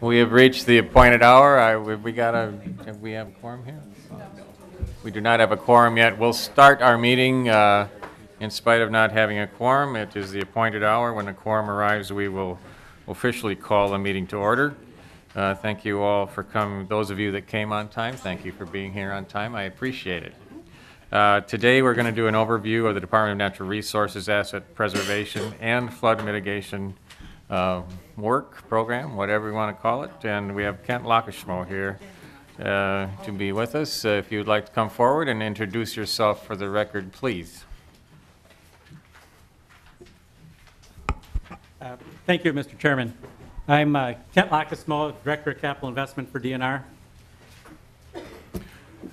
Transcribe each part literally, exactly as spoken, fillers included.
We have reached the appointed hour. I, we got a, have we have a quorum here? We do not have a quorum yet. We'll start our meeting uh, in spite of not having a quorum. It is the appointed hour. When a quorum arrives, we will officially call the meeting to order. Uh, thank you all for coming. Those of you that came on time, thank you for being here on time. I appreciate it. Uh, today we're going to do an overview of the Department of Natural Resources Asset Preservation and Flood Mitigation uh, work program, whatever you want to call it. And we have Kent Lockeshmoe here uh, to be with us. Uh, if you'd like to come forward and introduce yourself for the record, please. Uh, thank you, Mister Chairman. I'm uh, Kent Lockeshmoe, Director of Capital Investment for D N R.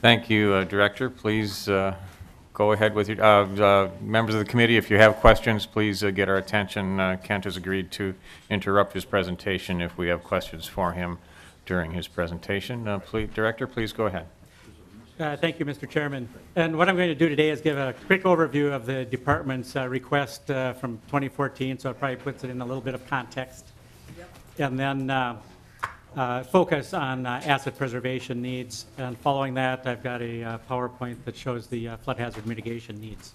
Thank you, uh, Director. Please uh, go ahead with your uh, uh, members of the committee. If you have questions, please uh, get our attention. Uh, Kent has agreed to interrupt his presentation if we have questions for him during his presentation. Uh, please, Director, please go ahead. Uh, thank you, Mister Chairman. And what I'm going to do today is give a quick overview of the department's uh, request uh, from twenty fourteen, so it probably puts it in a little bit of context. Yep. And then uh, Uh, focus on uh, asset preservation needs, and following that I've got a uh, PowerPoint that shows the uh, flood hazard mitigation needs.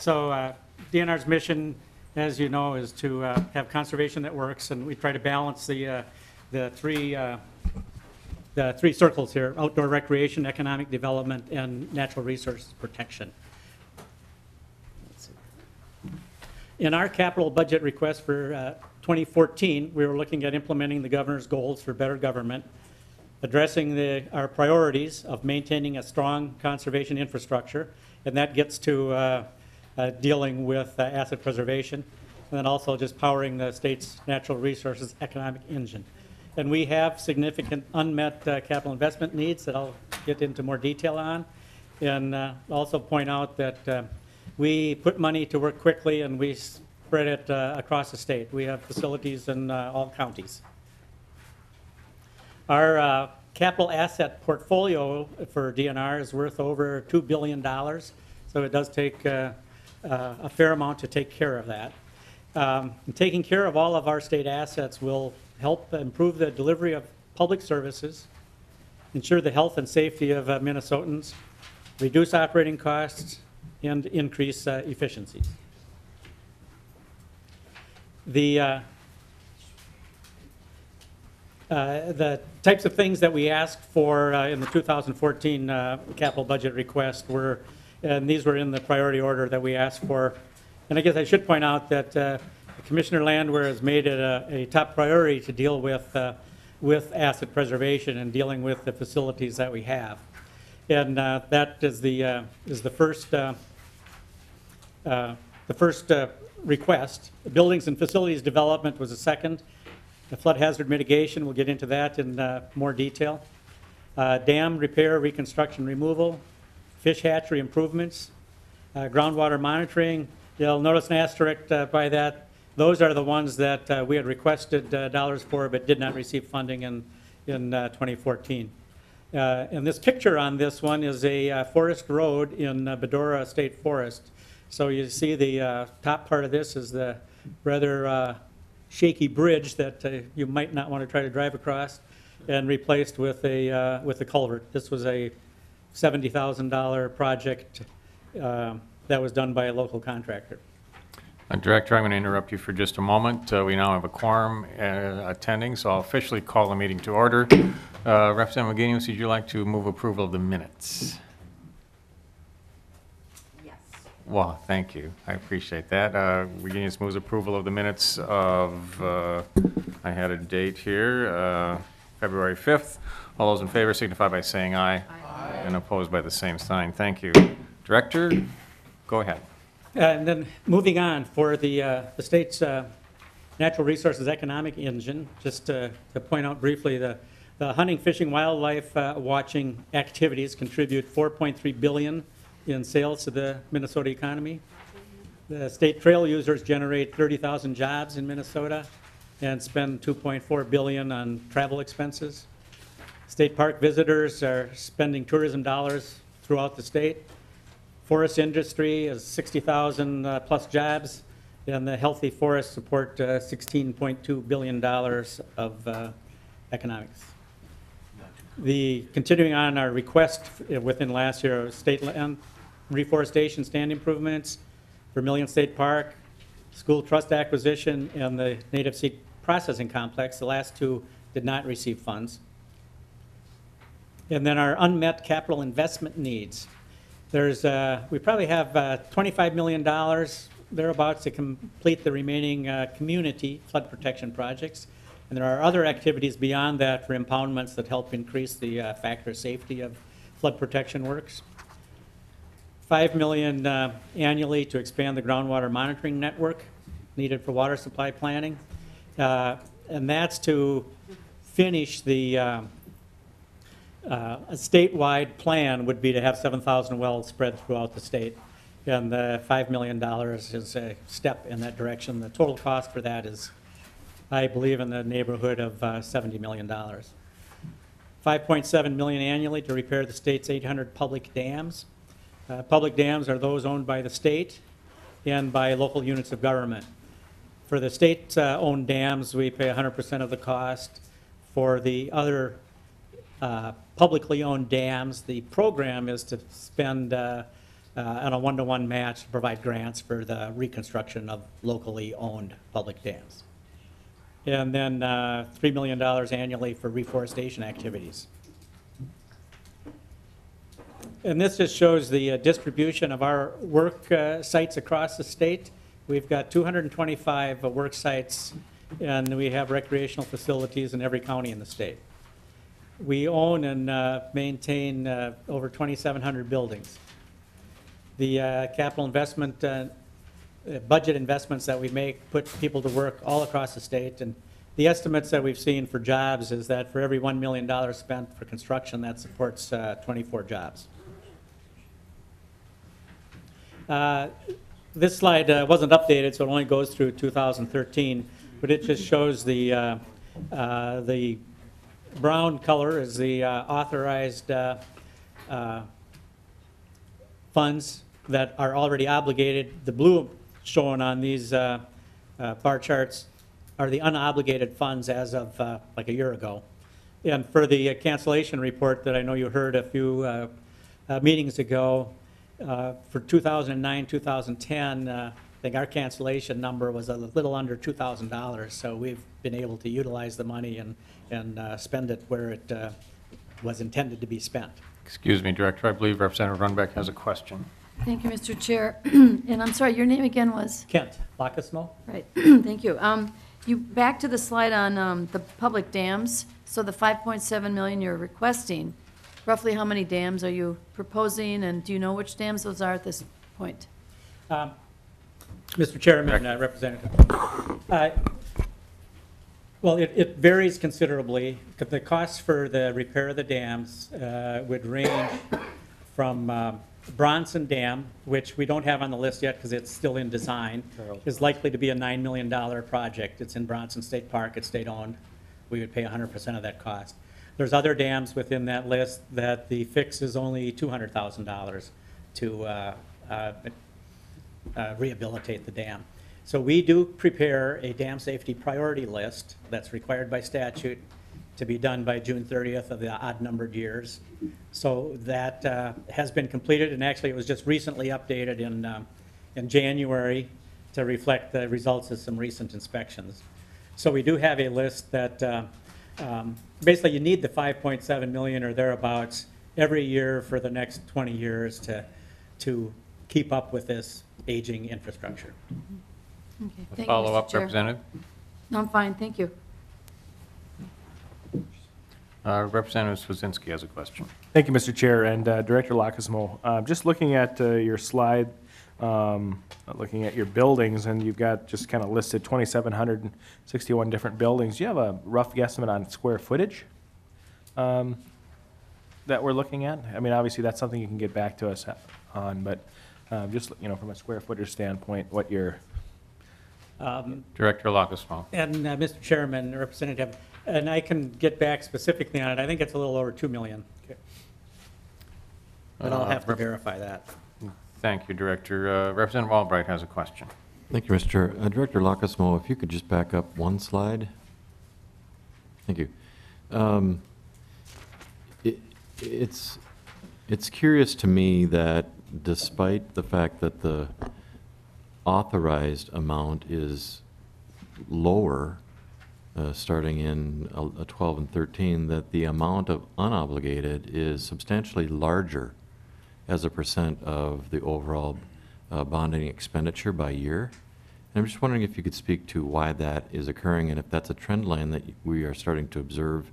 So uh, D N R's mission, as you know, is to uh, have conservation that works, and we try to balance the uh, the three uh, the three circles here: outdoor recreation, economic development, and natural resources protection. In our capital budget request for uh, twenty fourteen, we were looking at implementing the governor's goals for better government, addressing the, our priorities of maintaining a strong conservation infrastructure, and that gets to uh, uh, dealing with uh, asset preservation, and then also just powering the state's natural resources economic engine. And we have significant unmet uh, capital investment needs that I'll get into more detail on, and uh, also point out that uh, we put money to work quickly, and we spread it uh, across the state. We have facilities in uh, all counties. Our uh, capital asset portfolio for D N R is worth over two billion dollars, so it does take uh, uh, a fair amount to take care of that. Um, taking care of all of our state assets will help improve the delivery of public services, ensure the health and safety of uh, Minnesotans, reduce operating costs, and increase uh, efficiencies. The, uh, uh, the types of things that we asked for uh, in the two thousand fourteen uh, capital budget request were, and these were in the priority order that we asked for. And I guess I should point out that uh, Commissioner Landwehr has made it a, a top priority to deal with, uh, with asset preservation and dealing with the facilities that we have. And uh, that is the, uh, is the first, uh, uh, the first uh, request. Buildings and facilities development was a second. The flood hazard mitigation, we'll get into that in uh, more detail. Uh, dam repair, reconstruction, removal, fish hatchery improvements, uh, groundwater monitoring. You'll notice an asterisk uh, by that. Those are the ones that uh, we had requested uh, dollars for but did not receive funding in, in uh, twenty fourteen. Uh, and this picture on this one is a uh, forest road in uh, Bedora State Forest. So you see the uh, top part of this is the rather uh, shaky bridge that uh, you might not want to try to drive across, and replaced with a, uh, with a culvert. This was a seventy thousand dollar project uh, that was done by a local contractor. Uh, Director, I'm going to interrupt you for just a moment. Uh, we now have a quorum uh, attending, so I'll officially call the meeting to order. Uh, Representative McGinnis, would you like to move approval of the minutes? Well, thank you. I appreciate that. Uh, we can just move approval of the minutes of, uh, I had a date here, uh, February fifth. All those in favor signify by saying aye. Aye. And opposed by the same sign. Thank you. Director, go ahead. Uh, and then moving on for the, uh, the state's uh, natural resources economic engine, just uh, to point out briefly, the, the hunting, fishing, wildlife uh, watching activities contribute four point three billion dollars in sales to the Minnesota economy. The state trail users generate thirty thousand jobs in Minnesota and spend two point four billion dollars on travel expenses. State park visitors are spending tourism dollars throughout the state. Forest industry is sixty thousand uh, plus jobs, And the healthy forests support uh, sixteen point two billion dollars of uh, economics. The, continuing on our request within last year of state land reforestation stand improvements, Vermillion State Park, school trust acquisition, and the native seed processing complex, the last two did not receive funds. And then our unmet capital investment needs. There's, uh, we probably have uh, twenty-five million dollars thereabouts to complete the remaining uh, community flood protection projects. And there are other activities beyond that for impoundments that help increase the uh, factor of safety of flood protection works. five million dollars uh, annually to expand the groundwater monitoring network needed for water supply planning. Uh, and that's to finish the uh, uh, a statewide plan would be to have seven thousand wells spread throughout the state. And the five million dollars is a step in that direction. The total cost for that is, I believe, in the neighborhood of uh, seventy million dollars. five point seven million dollars annually to repair the state's eight hundred public dams. Uh, public dams are those owned by the state and by local units of government. For the state-owned uh, dams, we pay one hundred percent of the cost. For the other uh, publicly owned dams, the program is to spend uh, Uh, and a one-to-one match to provide grants for the reconstruction of locally owned public dams. And then uh, three million dollars annually for reforestation activities. And this just shows the uh, distribution of our work uh, sites across the state. We've got two hundred twenty-five uh, work sites, and we have recreational facilities in every county in the state. We own and uh, maintain uh, over twenty-seven hundred buildings. The uh, capital investment, uh, budget investments that we make put people to work all across the state. And the estimates that we've seen for jobs is that for every one million dollars spent for construction, that supports uh, twenty-four jobs. Uh, this slide uh, wasn't updated, so it only goes through two thousand thirteen, but it just shows the, uh, uh, the brown color is the uh, authorized uh, uh, funds that are already obligated. The blue shown on these uh, uh, bar charts are the unobligated funds as of uh, like a year ago. And for the uh, cancellation report that I know you heard a few uh, uh, meetings ago, uh, for two thousand nine, two thousand ten, uh, I think our cancellation number was a little under two thousand dollars. So we've been able to utilize the money and, and uh, spend it where it uh, was intended to be spent. Excuse me, Director, I believe Representative Runbeck has a question. Thank you, Mister Chair. And I'm sorry, your name again was? Kent Lockeshmoe. Right, thank you. Um, you back to the slide on um, the public dams. So the five point seven million you're requesting, roughly how many dams are you proposing, and do you know which dams those are at this point? Um, Mister Chairman, uh, Representative. Uh, Well, it, it varies considerably. The costs for the repair of the dams uh, would range from uh, Bronson Dam, which we don't have on the list yet because it's still in design, is likely to be a nine million dollars project. It's in Bronson State Park. It's state-owned. We would pay one hundred percent of that cost. There's other dams within that list that the fix is only two hundred thousand dollars to uh, uh, uh, rehabilitate the dam. So we do prepare a dam safety priority list that's required by statute to be done by June thirtieth of the odd-numbered years. So that uh, has been completed, and actually it was just recently updated in, um, in January to reflect the results of some recent inspections. So we do have a list that uh, um, basically you need the five point seven million or thereabouts every year for the next twenty years to, to keep up with this aging infrastructure. Mm-hmm. Okay. Follow-up, Representative? No, I'm fine. Thank you. Uh, Representative Swaczynski has a question. Thank you, Mister Chair, and uh, Director Lockeshmoe. Uh, just looking at uh, your slide, um, looking at your buildings, and you've got just kind of listed two thousand seven hundred sixty-one different buildings. Do you have a rough guesstimate on square footage um, that we're looking at? I mean, obviously, that's something you can get back to us on, but uh, just, you know, from a square footage standpoint, what your... Um, Director Lockeshmoe. And uh, Mister Chairman, Representative, and I can get back specifically on it. I think it's a little over two million dollars. Okay. But uh, I'll have to verify that. Thank you, Director. Uh, Representative Albright has a question. Thank you, Mister Chair. Uh, Director Lockeshmoe, if you could just back up one slide. Thank you. Um, it, it's, it's curious to me that despite the fact that the authorized amount is lower uh, starting in uh, twelve and thirteen, that the amount of unobligated is substantially larger as a percent of the overall uh, bonding expenditure by year. And I'm just wondering if you could speak to why that is occurring and if that's a trend line that we are starting to observe,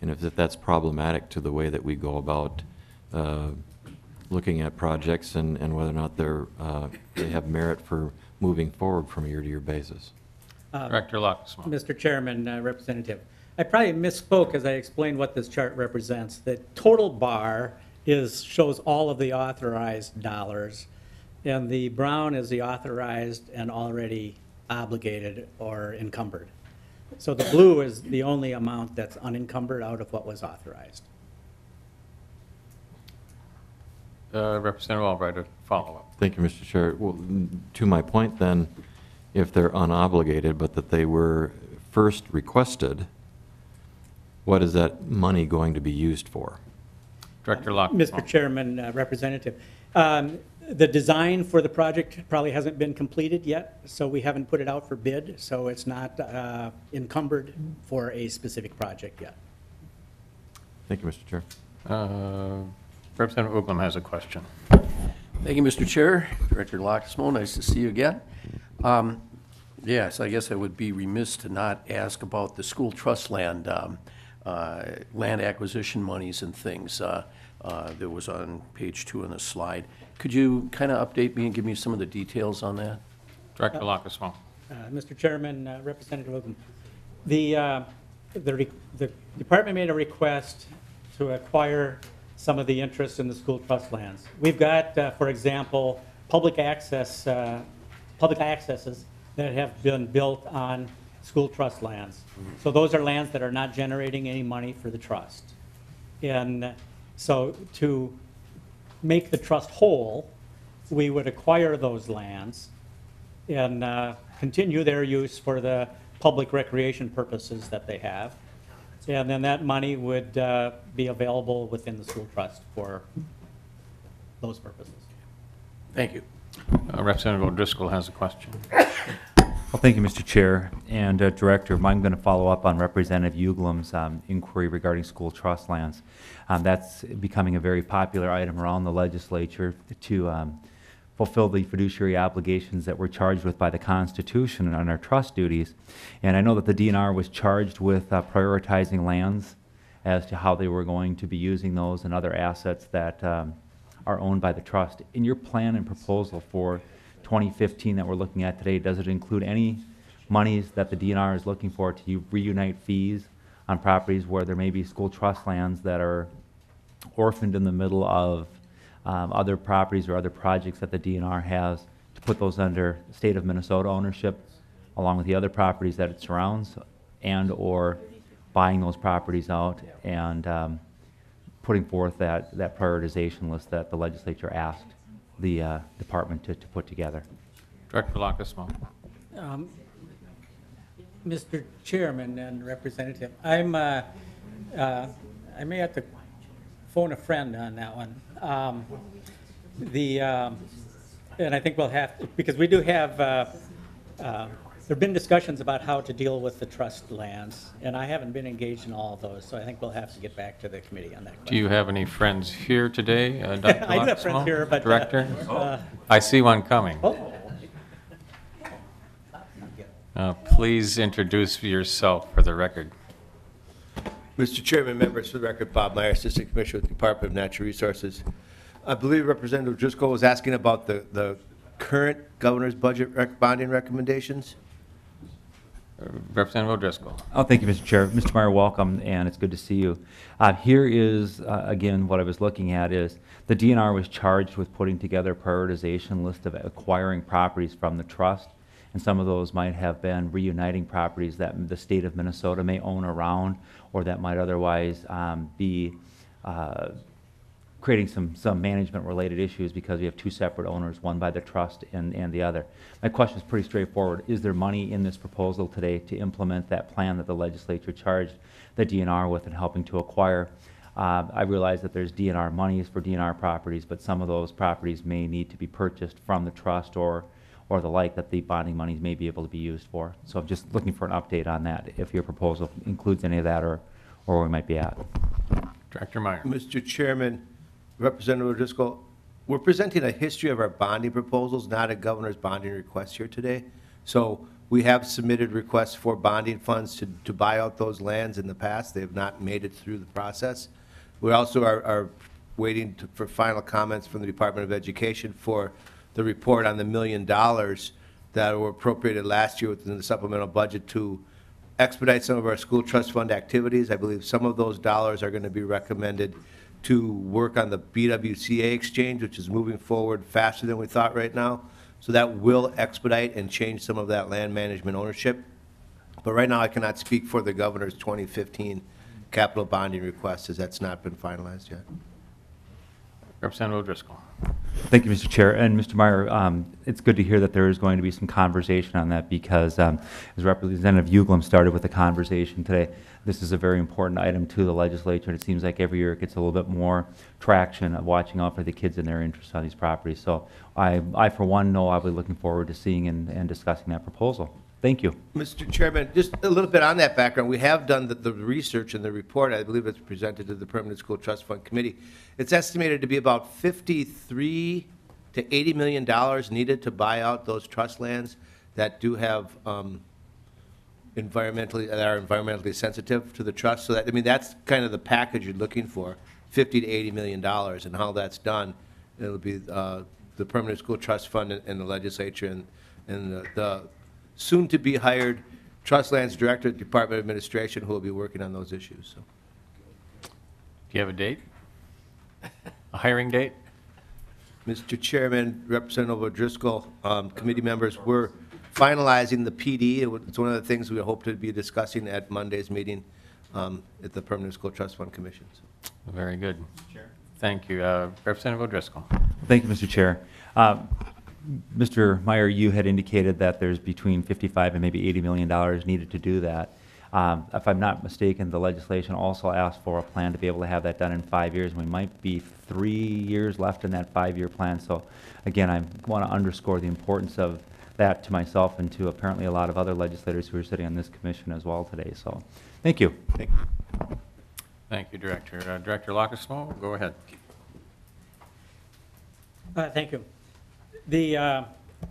and if, if that's problematic to the way that we go about uh, looking at projects and, and whether or not they're, uh, they have merit for moving forward from a year-to-year basis. Um, Director Lockeshmoe. Mister Chairman, uh, Representative, I probably misspoke as I explained what this chart represents. The total bar is shows all of the authorized dollars, and the brown is the authorized and already obligated or encumbered. So the blue is the only amount that's unencumbered out of what was authorized. Uh, Representative Albright, a follow-up. Thank you, Mister Chair. Well, to my point then, if they're unobligated but that they were first requested, what is that money going to be used for? Director Lockeshmoe. Mister Chairman, uh, Representative, um, the design for the project probably hasn't been completed yet, so we haven't put it out for bid, so it's not uh, encumbered for a specific project yet. Thank you, Mister Chair. Uh, Representative Oakham has a question. Thank you, Mister Chair. Director Lockeshmoe, nice to see you again. Um, yes, I guess I would be remiss to not ask about the school trust land, um, uh, land acquisition monies and things uh, uh, that was on page two on the slide. Could you kind of update me and give me some of the details on that? Director Lockeshmoe. Uh, uh, Mister Chairman, uh, Representative Oakham. The, uh, the, the department made a request to acquire some of the interest in the school trust lands. We've got, uh, for example, public access, uh, public accesses that have been built on school trust lands. So those are lands that are not generating any money for the trust. And so to make the trust whole, we would acquire those lands and uh, continue their use for the public recreation purposes that they have. And then that money would uh, be available within the school trust for those purposes. Thank you. Uh, Representative O'Driscoll has a question. Well, thank you, Mister Chair and uh, Director. I'm going to follow up on Representative Uglum's um, inquiry regarding school trust lands. Um, that's becoming a very popular item around the legislature to um, fulfill the fiduciary obligations that we're charged with by the Constitution and on our trust duties. And I know that the D N R was charged with uh, prioritizing lands as to how they were going to be using those and other assets that um, are owned by the trust. In your plan and proposal for twenty fifteen that we're looking at today, does it include any monies that the D N R is looking for to reunite fees on properties where there may be school trust lands that are orphaned in the middle of Um, other properties or other projects that the D N R has, to put those under state of Minnesota ownership along with the other properties that it surrounds, and or buying those properties out and um, putting forth that, that prioritization list that the legislature asked the uh, department to, to put together? Director Lockeshmoe. Um, Mister Chairman and Representative, I'm, uh, uh, I may have to phone a friend on that one. Um, the um, and I think we'll have to, because we do have uh, uh, there've been discussions about how to deal with the trust lands, and I haven't been engaged in all of those, so I think we'll have to get back to the committee on that question. Do you have any friends here today, uh, Doctor I do have friends here, but Director, uh, uh, I see one coming. Oh. Uh, please introduce yourself for the record. Mister Chairman, members, for the record, Bob Meyer, Assistant Commissioner with the Department of Natural Resources. I believe Representative Driscoll was asking about the, the current governor's budget rec bonding recommendations. Uh, Representative O'Driscoll. Oh, thank you, Mister Chair. Mister Meyer, welcome, and it's good to see you. Uh, here is, uh, again, what I was looking at is the D N R was charged with putting together a prioritization list of acquiring properties from the trust, and some of those might have been reuniting properties that the state of Minnesota may own around, or that might otherwise um, be uh, creating some, some management-related issues because we have two separate owners, one by the trust and, and the other. My question is pretty straightforward. Is there money in this proposal today to implement that plan that the legislature charged the D N R with in helping to acquire? Uh, I realize that there's D N R monies for D N R properties, but some of those properties may need to be purchased from the trust or, or the like that the bonding monies may be able to be used for. So I'm just looking for an update on that, if your proposal includes any of that or, or where we might be at. Director Meyer. Mister Chairman, Representative Driscoll, we're presenting a history of our bonding proposals, not a governor's bonding request here today. So we have submitted requests for bonding funds to, to buy out those lands in the past. They have not made it through the process. We also are, are waiting to, for final comments from the Department of Education for the report on the million dollars that were appropriated last year within the supplemental budget to expedite some of our school trust fund activities. I believe some of those dollars are going to be recommended to work on the B W C A exchange, which is moving forward faster than we thought right now. So that will expedite and change some of that land management ownership. But right now I cannot speak for the governor's twenty fifteen capital bonding request, as that's not been finalized yet. Representative Driscoll. Thank you, Mister Chair. And Mister Meyer, um, it's good to hear that there is going to be some conversation on that, because um, as Representative Uglum started with the conversation today, this is a very important item to the legislature, and it seems like every year it gets a little bit more traction of watching out for the kids and their interests on these properties. So I, I for one, know I'll be looking forward to seeing and, and discussing that proposal. Thank you. Mister Chairman, just a little bit on that background. We have done the, the research in the report. I believe it's presented to the Permanent School Trust Fund Committee. It's estimated to be about fifty-three to eighty million dollars needed to buy out those trust lands that do have um, environmentally that are environmentally sensitive to the trust. So that, I mean, that's kind of the package you're looking for, fifty to eighty million dollars, and how that's done, it'll be uh, the Permanent School Trust Fund and, and the legislature and and the, the soon-to-be hired Trust Lands Director at the Department of Administration, who will be working on those issues. So, do you have a date? A hiring date? Mister Chairman, Representative O'Driscoll, um, committee members, we're finalizing the P D. It's one of the things we hope to be discussing at Monday's meeting um, at the Permanent School Trust Fund Commission. So. Very good. Mister Chair. Thank you. Uh, Representative O'Driscoll. Thank you, Mister Chair. Uh, Mister Meyer, you had indicated that there's between fifty-five and maybe eighty million dollars needed to do that. Um, if I'm not mistaken, the legislation also asked for a plan to be able to have that done in five years, and we might be three years left in that five-year plan. So, again, I want to underscore the importance of that to myself and to apparently a lot of other legislators who are sitting on this commission as well today. So, thank you. Thank you, Thank you Director. Uh, Director Lockeshmoe, go ahead. Uh, thank you. The, uh,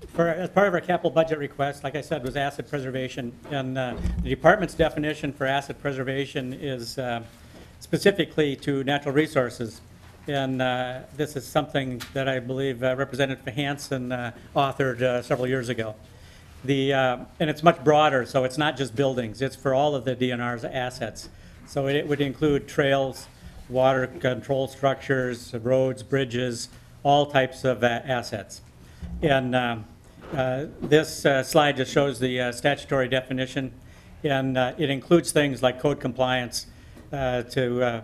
for, as part of our capital budget request, like I said, was asset preservation, and uh, the department's definition for asset preservation is uh, specifically to natural resources, and uh, this is something that I believe uh, Representative Hansen uh, authored uh, several years ago. The, uh, and it's much broader, so it's not just buildings, it's for all of the D N R's assets. So it, it would include trails, water control structures, roads, bridges, all types of uh, assets. And uh, uh, this uh, slide just shows the uh, statutory definition, and uh, it includes things like code compliance uh, to uh,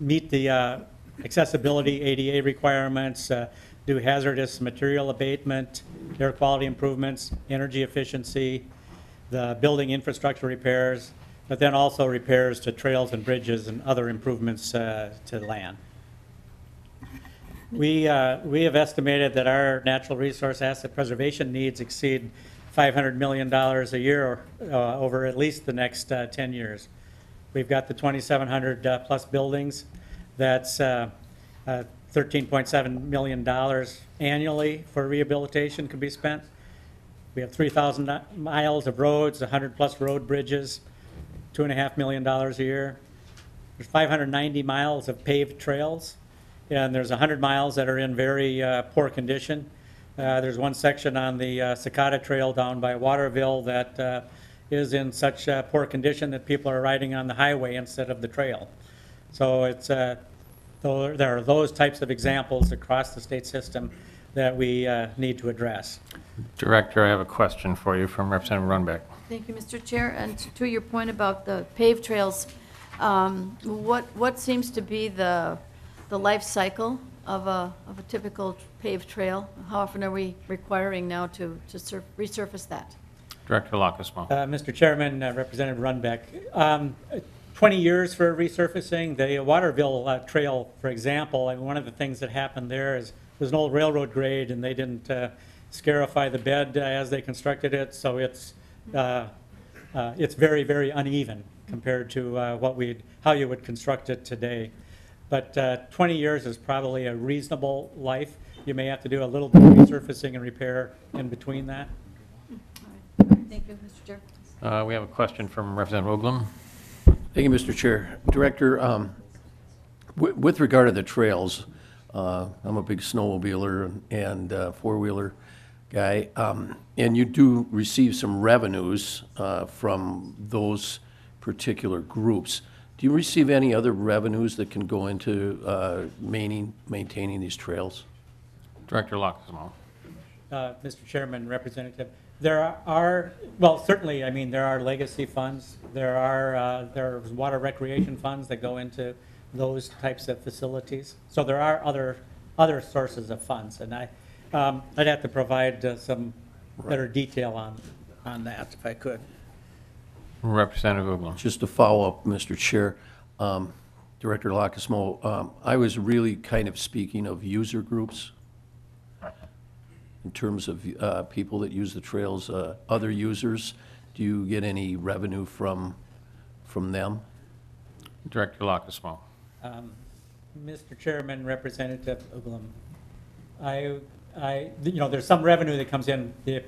meet the uh, accessibility A D A requirements, uh, do hazardous material abatement, air quality improvements, energy efficiency, the building infrastructure repairs, but then also repairs to trails and bridges and other improvements uh, to land. We, uh, we have estimated that our natural resource asset preservation needs exceed five hundred million dollars a year uh, over at least the next uh, ten years. We've got the twenty-seven hundred uh, plus buildings. That's uh, uh, thirteen point seven million dollars annually for rehabilitation could be spent. We have three thousand miles of roads, one hundred plus road bridges, two point five million dollars a year. There's five hundred ninety miles of paved trails. And there's one hundred miles that are in very uh, poor condition. Uh, there's one section on the uh, Cicada Trail down by Waterville that uh, is in such uh, poor condition that people are riding on the highway instead of the trail. So it's, uh, there are those types of examples across the state system that we uh, need to address. Director, I have a question for you from Representative Runbeck. Thank you, Mister Chair. And to your point about the paved trails, um, what, what seems to be the the life cycle of a, of a typical paved trail? How often are we requiring now to, to sur resurface that? Director Lockeshmoe. Uh, Mister Chairman, uh, Representative Runbeck. Um, twenty years for resurfacing. The Waterville uh, Trail, for example, and one of the things that happened there is there's an old railroad grade, and they didn't uh, scarify the bed uh, as they constructed it, so it's uh, uh, it's very, very uneven compared to uh, what we'd how you would construct it today. But uh, twenty years is probably a reasonable life. You may have to do a little bit of resurfacing and repair in between that. All right. Thank you, Mister Chair. Uh, we have a question from Representative Roglum. Thank you, Mister Chair. Director, um, w with regard to the trails, uh, I'm a big snowmobiler and, and uh, four-wheeler guy, um, and you do receive some revenues uh, from those particular groups. Do you receive any other revenues that can go into uh, maintaining, maintaining these trails? Director Lockeshmoe. Uh, Mister Chairman, Representative, there are, well, certainly, I mean, there are legacy funds. There are uh, there's water recreation funds that go into those types of facilities. So there are other other sources of funds, and I um, I'd have to provide uh, some right. better detail on on that if I could. Representative Oglund. Just to follow up, Mister Chair, um, Director Lockeshmoe, um, I was really kind of speaking of user groups in terms of uh, people that use the trails, uh, other users. Do you get any revenue from from them? Director Lockeshmoe. Um, Mister Chairman, Representative Oglund, I, I, you know, there's some revenue that comes in. The,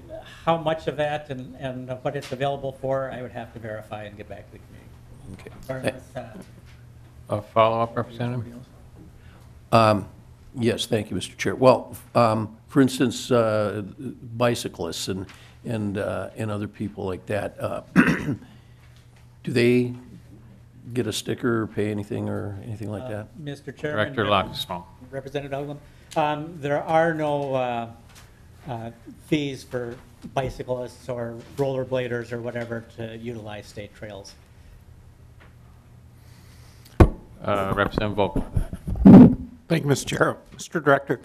how much of that and, and what it's available for, I would have to verify and get back to the committee. Okay. As, uh, a follow-up, Representative? Um, yes, thank you, Mister Chair. Well, um, for instance, uh, bicyclists and and uh, and other people like that, uh, do they get a sticker or pay anything or anything like that? Uh, Mister Chairman, Director Lockeshmoe. Representative Oglund. Um, there are no uh, uh, fees for bicyclists or rollerbladers or whatever to utilize state trails. Uh, Representative Volk. Thank you, Mister Chair. Mister Director,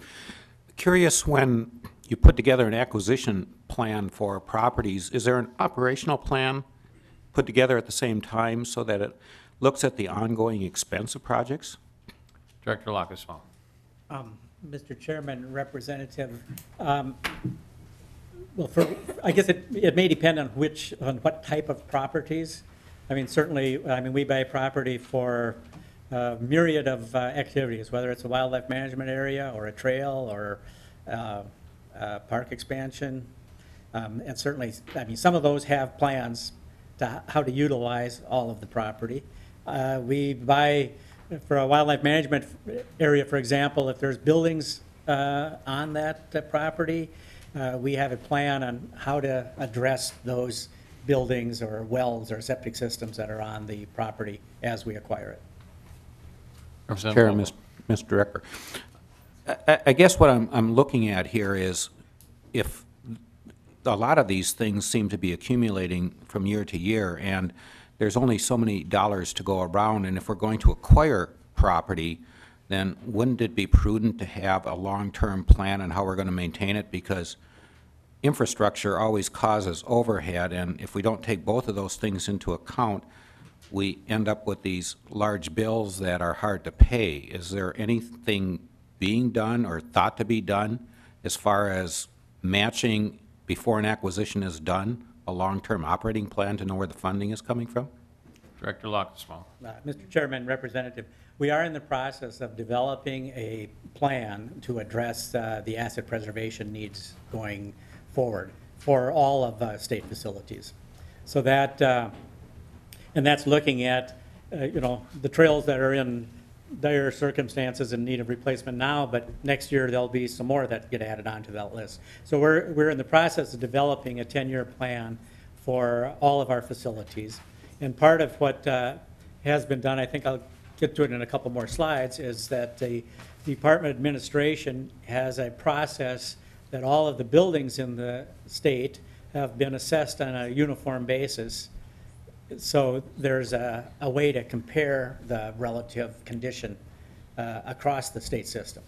curious, when you put together an acquisition plan for properties, is there an operational plan put together at the same time so that it looks at the ongoing expense of projects? Director Lockeshmoe. Um, Mister Chairman, Representative, um, well, for, I guess it, it may depend on which, on what type of properties. I mean, certainly, I mean, we buy property for a myriad of uh, activities, whether it's a wildlife management area or a trail or uh, uh, park expansion. Um, and certainly, I mean, some of those have plans to how to utilize all of the property. Uh, we buy, for a wildlife management area, for example, if there's buildings uh, on that uh, property, uh, we have a plan on how to address those buildings or wells or septic systems that are on the property as we acquire it. Chair, Mister Director, I, I guess what I'm, I'm looking at here is, if a lot of these things seem to be accumulating from year to year, and there's only so many dollars to go around, and if we're going to acquire property, then wouldn't it be prudent to have a long-term plan on how we're going to maintain it? Because infrastructure always causes overhead, and if we don't take both of those things into account, we end up with these large bills that are hard to pay. Is there anything being done or thought to be done as far as matching, before an acquisition is done, a long-term operating plan to know where the funding is coming from? Director Lockeshmoe. Uh, Mister Chairman, Representative, we are in the process of developing a plan to address uh, the asset preservation needs going forward for all of uh, state facilities. So that, uh, and that's looking at, uh, you know, the trails that are in dire circumstances in need of replacement now, but next year there'll be some more that get added onto that list. So we're, we're in the process of developing a ten-year plan for all of our facilities. And part of what uh, has been done, I think I'll get to it in a couple more slides, is that the Department of Administration has a process that all of the buildings in the state have been assessed on a uniform basis. So there's a, a way to compare the relative condition uh, across the state system.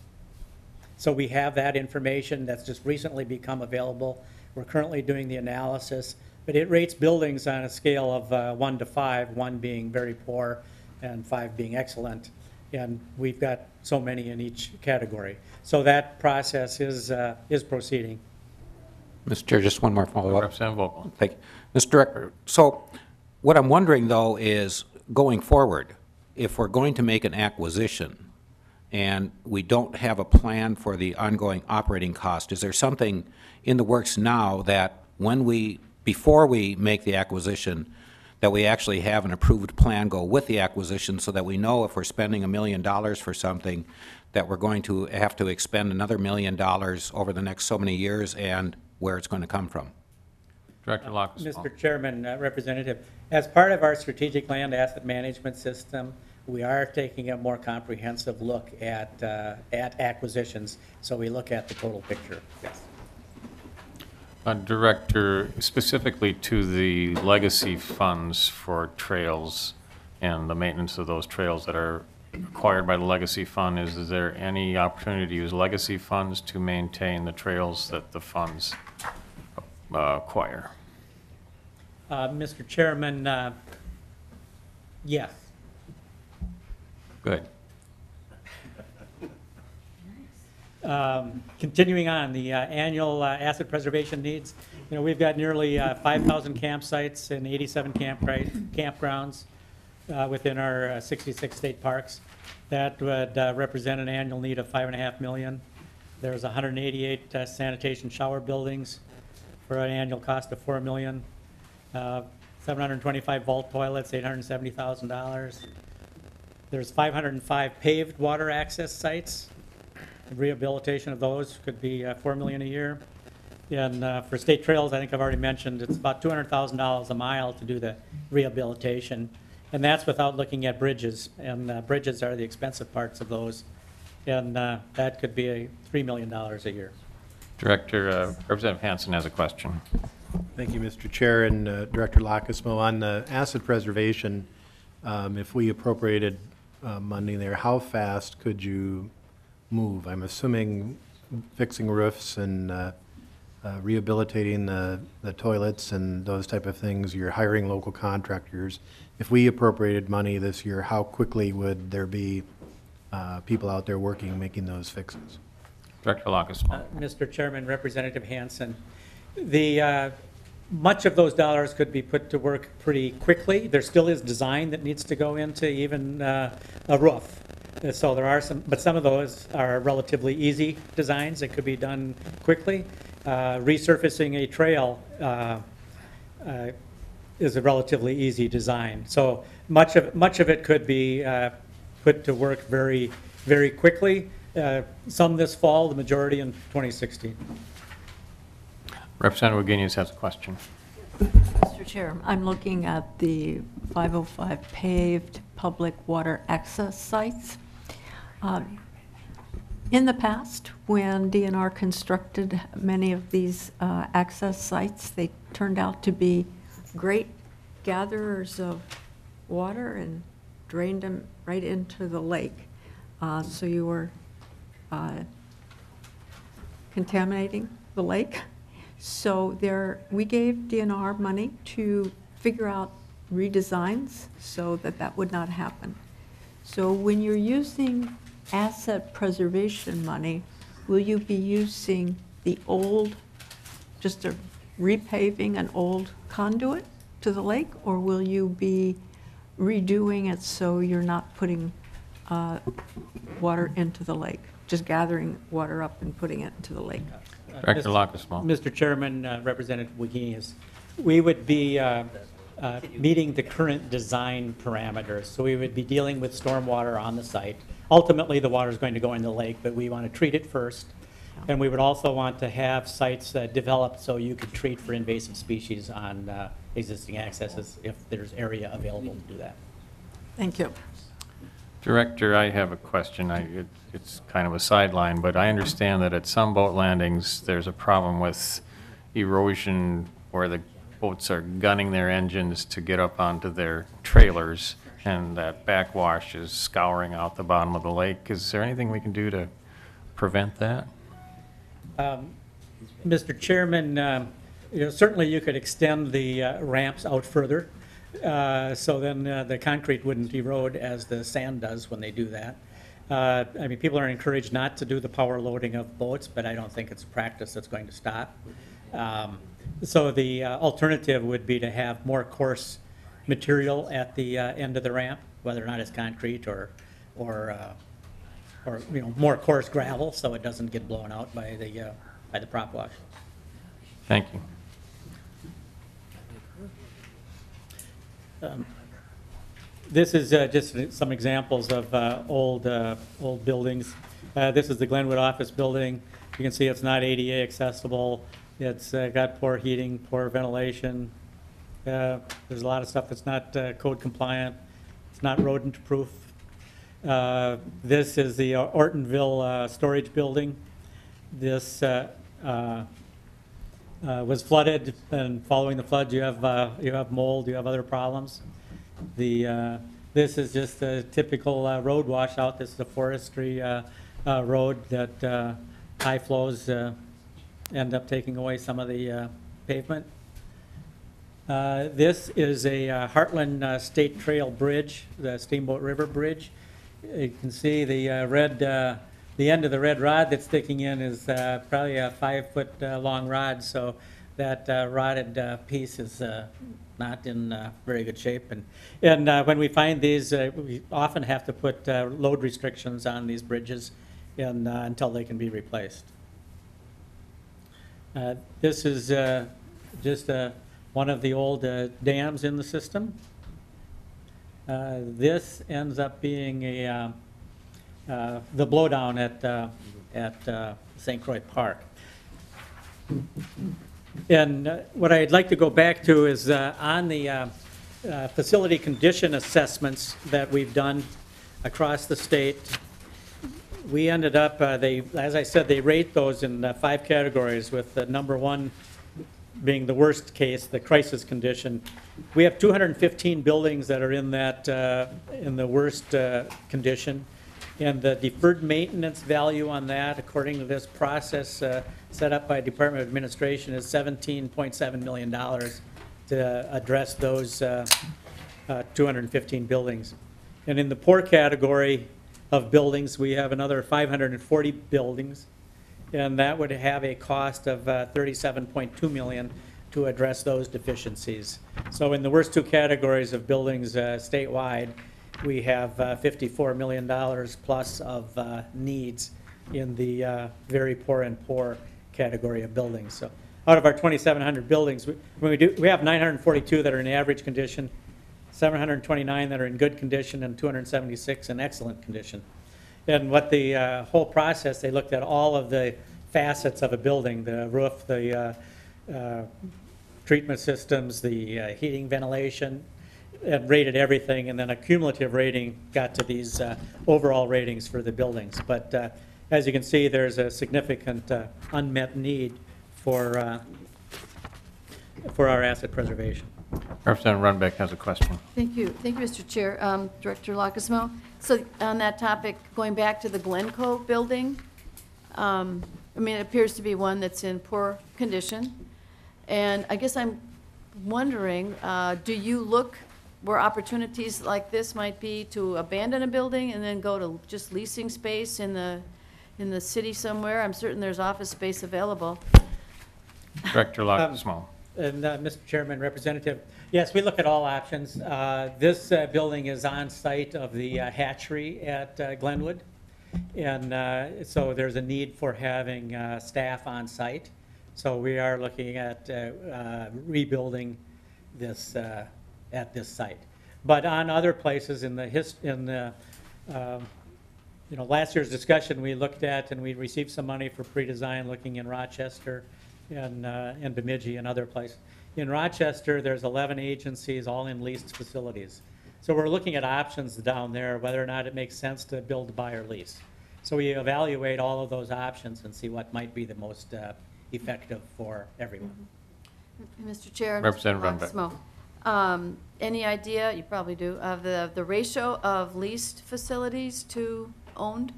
So we have that information that's just recently become available. We're currently doing the analysis, but it rates buildings on a scale of uh, one to five, one being very poor and five being excellent. And we've got so many in each category. So that process is, uh, is proceeding. Mister Chair, just one more follow-up. Thank you. Mister Director, so what I'm wondering, though, is going forward, if we're going to make an acquisition and we don't have a plan for the ongoing operating cost, is there something in the works now that when we, before we make the acquisition, that we actually have an approved plan go with the acquisition so that we know if we're spending a million dollars for something that we're going to have to expend another million dollars over the next so many years and where it's going to come from? Director Lockeshmoe. Uh, Mister Chairman, uh, Representative, as part of our strategic land asset management system, we are taking a more comprehensive look at, uh, at acquisitions, so we look at the total picture. Yes. Uh, Director, specifically to the legacy funds for trails and the maintenance of those trails that are acquired by the legacy fund, is, is there any opportunity to use legacy funds to maintain the trails that the funds uh, acquire? Uh, Mister Chairman, uh, yes. Good. Um, continuing on the uh, annual uh, asset preservation needs, you know, we've got nearly uh, five thousand campsites and eighty-seven camp campgrounds uh, within our uh, sixty-six state parks. That would uh, represent an annual need of five and a half million. There's one hundred eighty-eight uh, sanitation shower buildings for an annual cost of four million. Uh, seven hundred twenty-five vault toilets, eight hundred seventy thousand dollars. There's five hundred five paved water access sites. The rehabilitation of those could be uh, four million a year. And uh, for state trails, I think I've already mentioned, it's about two hundred thousand dollars a mile to do the rehabilitation. And that's without looking at bridges. And uh, bridges are the expensive parts of those. And uh, that could be a three million dollars a year. Director, uh, Representative Hansen has a question. Thank you, Mister Chair, and uh, Director Lockeshmoe. On the asset preservation, um, if we appropriated uh, money there, how fast could you move? I'm assuming fixing roofs and uh, uh, rehabilitating the, the toilets and those type of things, you're hiring local contractors. If we appropriated money this year, how quickly would there be uh, people out there working, making those fixes? Director Lockeshmoe. Uh, Mister Chairman, Representative Hansen, the, uh, much of those dollars could be put to work pretty quickly. There still is design that needs to go into even uh, a roof. So there are some, but some of those are relatively easy designs that could be done quickly. Uh, resurfacing a trail uh, uh, is a relatively easy design. So much of much of it could be uh, put to work very, very quickly. Uh, some this fall, the majority in twenty sixteen. Representative Guineas has a question. Mister Chair, I'm looking at the five oh five paved public water access sites. Uh, in the past, when D N R constructed many of these uh, access sites, they turned out to be great gatherers of water and drained them right into the lake. Uh, so you were uh, contaminating the lake. So there, we gave D N R money to figure out redesigns so that that would not happen. So when you're using asset preservation money, will you be using the old, just a repaving an old conduit to the lake, or will you be redoing it so you're not putting uh, water into the lake, just gathering water up and putting it into the lake? Uh, Director Lockeshmoe. Mister Chairman, uh, Representative Wagenius, we would be uh, uh, meeting the current design parameters. So we would be dealing with stormwater on the site. Ultimately, the water is going to go in the lake, but we want to treat it first. And we would also want to have sites uh, developed so you could treat for invasive species on uh, existing accesses if there's area available to do that. Thank you. Director, I have a question. I, it, it's kind of a sideline, but I understand that at some boat landings, there's a problem with erosion where the boats are gunning their engines to get up onto their trailers, and that backwash is scouring out the bottom of the lake. Is there anything we can do to prevent that? Um, Mister Chairman, uh, you know, certainly you could extend the uh, ramps out further, uh, so then uh, the concrete wouldn't erode as the sand does when they do that. Uh, I mean, people are encouraged not to do the power loading of boats, but I don't think it's a practice that's going to stop. Um, so the uh, alternative would be to have more coarse material at the uh, end of the ramp, whether or not it's concrete or, or, uh, or you know, more coarse gravel, so it doesn't get blown out by the uh, by the prop wash. Thank you. Um, This is uh, just some examples of uh, old uh, old buildings. Uh, this is the Glenwood office building. You can see it's not A D A accessible. It's uh, got poor heating, poor ventilation. Uh, there's a lot of stuff that's not uh, code compliant. It's not rodent proof. Uh, this is the uh, Ortonville uh, storage building. This uh, uh, uh, was flooded, and following the flood, you have uh, you have mold, you have other problems. The uh, this is just a typical uh, road washout. This is a forestry uh, uh, road that uh, high flows uh, end up taking away some of the uh, pavement. Uh, this is a uh, Heartland uh, State Trail bridge, the Steamboat River bridge. You can see the uh, red, uh, the end of the red rod that's sticking in is uh, probably a five-foot uh, long rod. So that uh, rotted uh, piece is. Uh, not in uh, very good shape, and and uh, when we find these uh, we often have to put uh, load restrictions on these bridges and uh, until they can be replaced. Uh, this is uh, just uh, one of the old uh, dams in the system. Uh, this ends up being a uh, uh, the blowdown at uh, at uh, Saint Croix Park. And uh, what I'd like to go back to is uh, on the uh, uh, facility condition assessments that we've done across the state. We ended up, uh, they, as I said, they rate those in uh, five categories, with uh, number one being the worst case, the crisis condition. We have two hundred fifteen buildings that are in that uh, in the worst uh, condition, and the deferred maintenance value on that, according to this process uh, set up by Department of Administration, is seventeen point seven million dollars to address those uh, uh, two hundred fifteen buildings. And in the poor category of buildings, we have another five hundred forty buildings, and that would have a cost of uh, thirty-seven point two million dollars to address those deficiencies. So in the worst two categories of buildings uh, statewide, we have uh, fifty-four million dollars plus of uh, needs in the uh, very poor and poor category of buildings. So out of our twenty-seven hundred buildings, we, when we, do, we have nine hundred forty-two that are in average condition, seven hundred twenty-nine that are in good condition, and two hundred seventy-six in excellent condition. And what the uh, whole process, they looked at all of the facets of a building, the roof, the uh, uh, treatment systems, the uh, heating, ventilation, and rated everything, and then a cumulative rating got to these uh, overall ratings for the buildings. But uh, as you can see, there's a significant uh, unmet need for uh, for our asset preservation. Representative Runbeck has a question. Thank you. Thank you, Mister Chair. Um, Director Lockeshmoe. So on that topic, going back to the Glencoe building, um, I mean, it appears to be one that's in poor condition. And I guess I'm wondering, uh, do you look where opportunities like this might be to abandon a building and then go to just leasing space in the in the city somewhere? I'm certain there's office space available. Director Lockeshmoe. Um, and uh, Mister Chairman, Representative, yes, we look at all options. Uh, this uh, building is on site of the uh, hatchery at uh, Glenwood, and uh, so there's a need for having uh, staff on site. So we are looking at uh, uh, rebuilding this uh, at this site, but on other places in the hist in the, uh, you know, last year's discussion we looked at, and we received some money for pre-design, looking in Rochester, and uh, and Bemidji and other places. In Rochester, there's eleven agencies all in leased facilities, so we're looking at options down there, whether or not it makes sense to build, buy, or lease. So we evaluate all of those options and see what might be the most uh, effective for everyone. Mm-hmm. Mister Chair, Representative Lockeshmoe, um, any idea, you probably do, of the, the ratio of leased facilities to owned?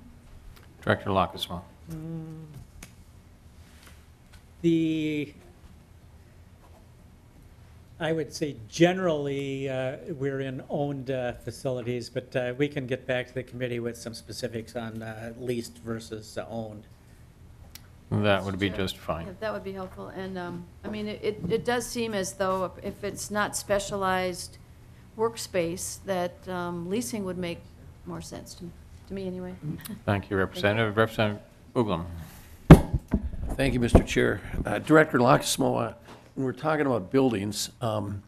Director Lockeshmoe. Mm. The, I would say generally uh, we're in owned uh, facilities, but uh, we can get back to the committee with some specifics on uh, leased versus uh, owned. That would be just fine. Yeah, that would be helpful. And um, I mean, it, it does seem as though if it's not specialized workspace, that um, leasing would make more sense to me, to me anyway. Thank you, Representative. Thank you. Representative Uglum. Thank you, Mister Chair. Uh, Director Lockeshmoe, when we're talking about buildings, um,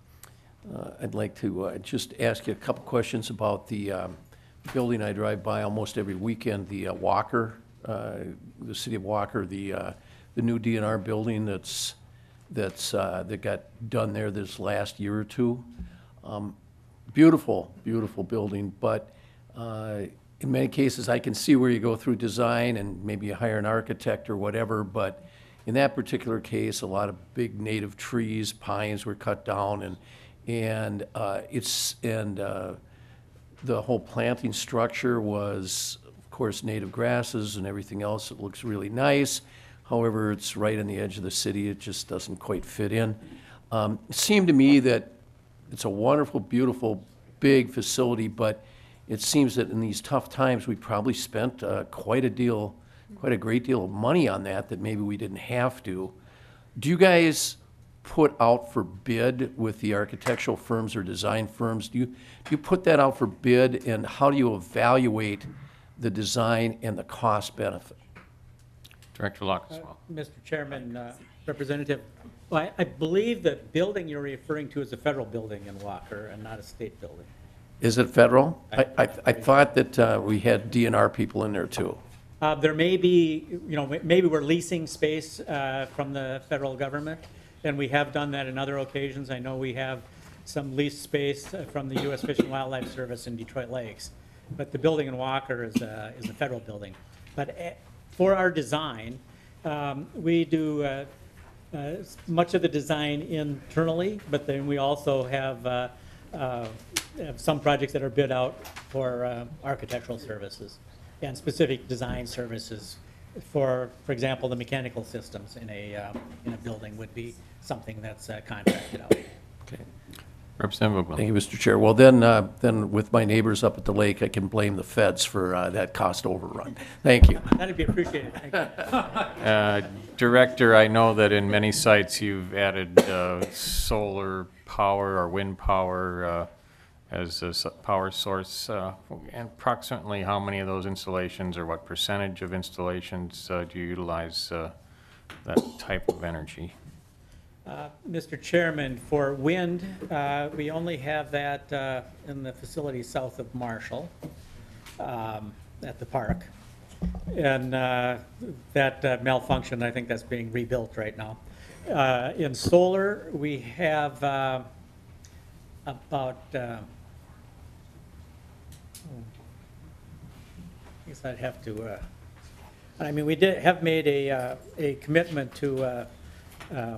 uh, I'd like to uh, just ask you a couple questions about the um, building I drive by almost every weekend, the uh, Walker. Uh, the city of Walker, the uh, the new D N R building that's that's uh, that got done there this last year or two. Um, beautiful, beautiful building, but uh, in many cases I can see where you go through design and maybe you hire an architect or whatever. But in that particular case, a lot of big native trees, pines were cut down, and and uh, it's and uh, the whole planting structure was, course, native grasses and everything else. It looks really nice. However, it's right on the edge of the city. It just doesn't quite fit in. Um, it seemed to me that it's a wonderful, beautiful, big facility, but it seems that in these tough times, we probably spent uh, quite a deal, quite a great deal of money on that that maybe we didn't have to. Do you guys put out for bid with the architectural firms or design firms? Do you, do you put that out for bid, and how do you evaluate the design and the cost benefit? Director Lockeshmoe. Uh, Mister Chairman, uh, Representative, well, I, I believe the building you're referring to is a federal building in Walker and not a state building. Is it federal? I, I, I, I thought that uh, we had D N R people in there too. Uh, there may be, you know, maybe we're leasing space uh, from the federal government, and we have done that in other occasions. I know we have some leased space from the U S Fish and Wildlife Service in Detroit Lakes. But the building in Walker is a, is a federal building. But a, for our design, um, we do uh, uh, much of the design internally, but then we also have, uh, uh, have some projects that are bid out for uh, architectural services and specific design services. For, for example, the mechanical systems in a, uh, in a building would be something that's uh, contracted out. Okay. Representative. Thank you, Mister Chair. Well, then, uh, then with my neighbors up at the lake, I can blame the feds for uh, that cost overrun. Thank you. That'd be appreciated. Thank you. uh, Director, I know that in many sites you've added uh, solar power or wind power uh, as a power source. Uh, and approximately how many of those installations, or what percentage of installations uh, do you utilize uh, that type of energy? Uh, Mister Chairman, for wind, uh, we only have that uh, in the facility south of Marshall um, at the park. And uh, that uh, malfunctioned. I think that's being rebuilt right now. Uh, in solar, we have uh, about, uh, I guess I'd have to, uh, I mean, we did have made a, uh, a commitment to uh, uh,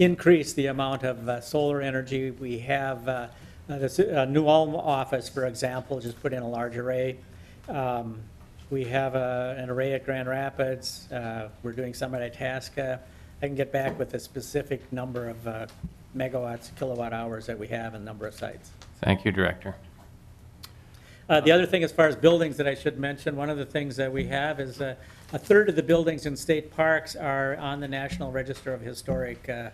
increase the amount of uh, solar energy. We have uh, uh, this uh, New Ulm office, for example, just put in a large array. Um, we have uh, an array at Grand Rapids. Uh, we're doing some at Itasca. I can get back with a specific number of uh, megawatts, kilowatt hours that we have and number of sites. Thank you, Director. Uh, the other thing as far as buildings that I should mention, one of the things that we have is uh, a third of the buildings in state parks are on the National Register of Historic uh,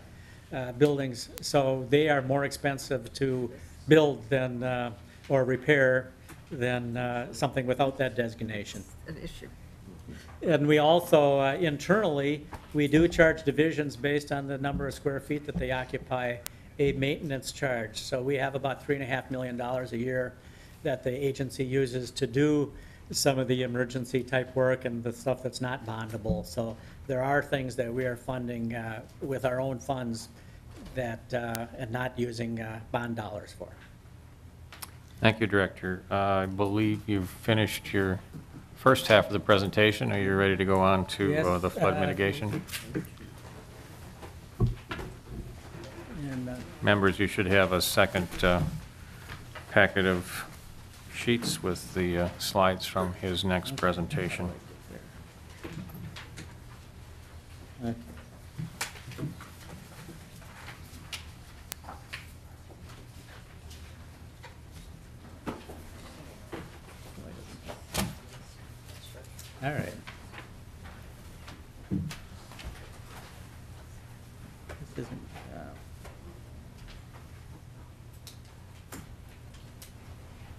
Uh, buildings, so they are more expensive to build than uh, or repair than uh, something without that designation. An issue. And we also uh, internally we do charge divisions based on the number of square feet that they occupy, a maintenance charge. So we have about three and a half million dollars a year that the agency uses to do some of the emergency type work and the stuff that's not bondable. So there are things that we are funding uh, with our own funds that uh, and not using uh, bond dollars for. Thank you, Director. Uh, I believe you've finished your first half of the presentation. Are you ready to go on to yes, uh, the flood uh, mitigation? members, you should have a second uh, packet of sheets with the uh, slides from his next presentation. All right. This isn't, uh,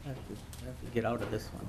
I have to, I have to get out of this one.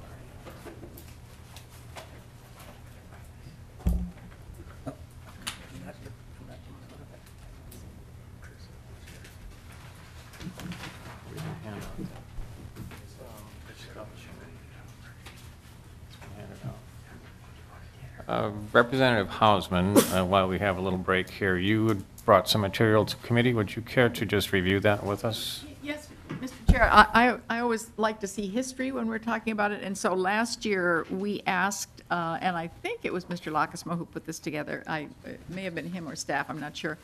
Uh, Representative Hausman, uh, while we have a little break here, you brought some material to committee. Would you care to just review that with us? Yes, Mister Chair. I, I, I always like to see history when we're talking about it. And so last year we asked, uh, and I think it was Mister Lockeshmoe who put this together. I, it may have been him or staff, I'm not sure.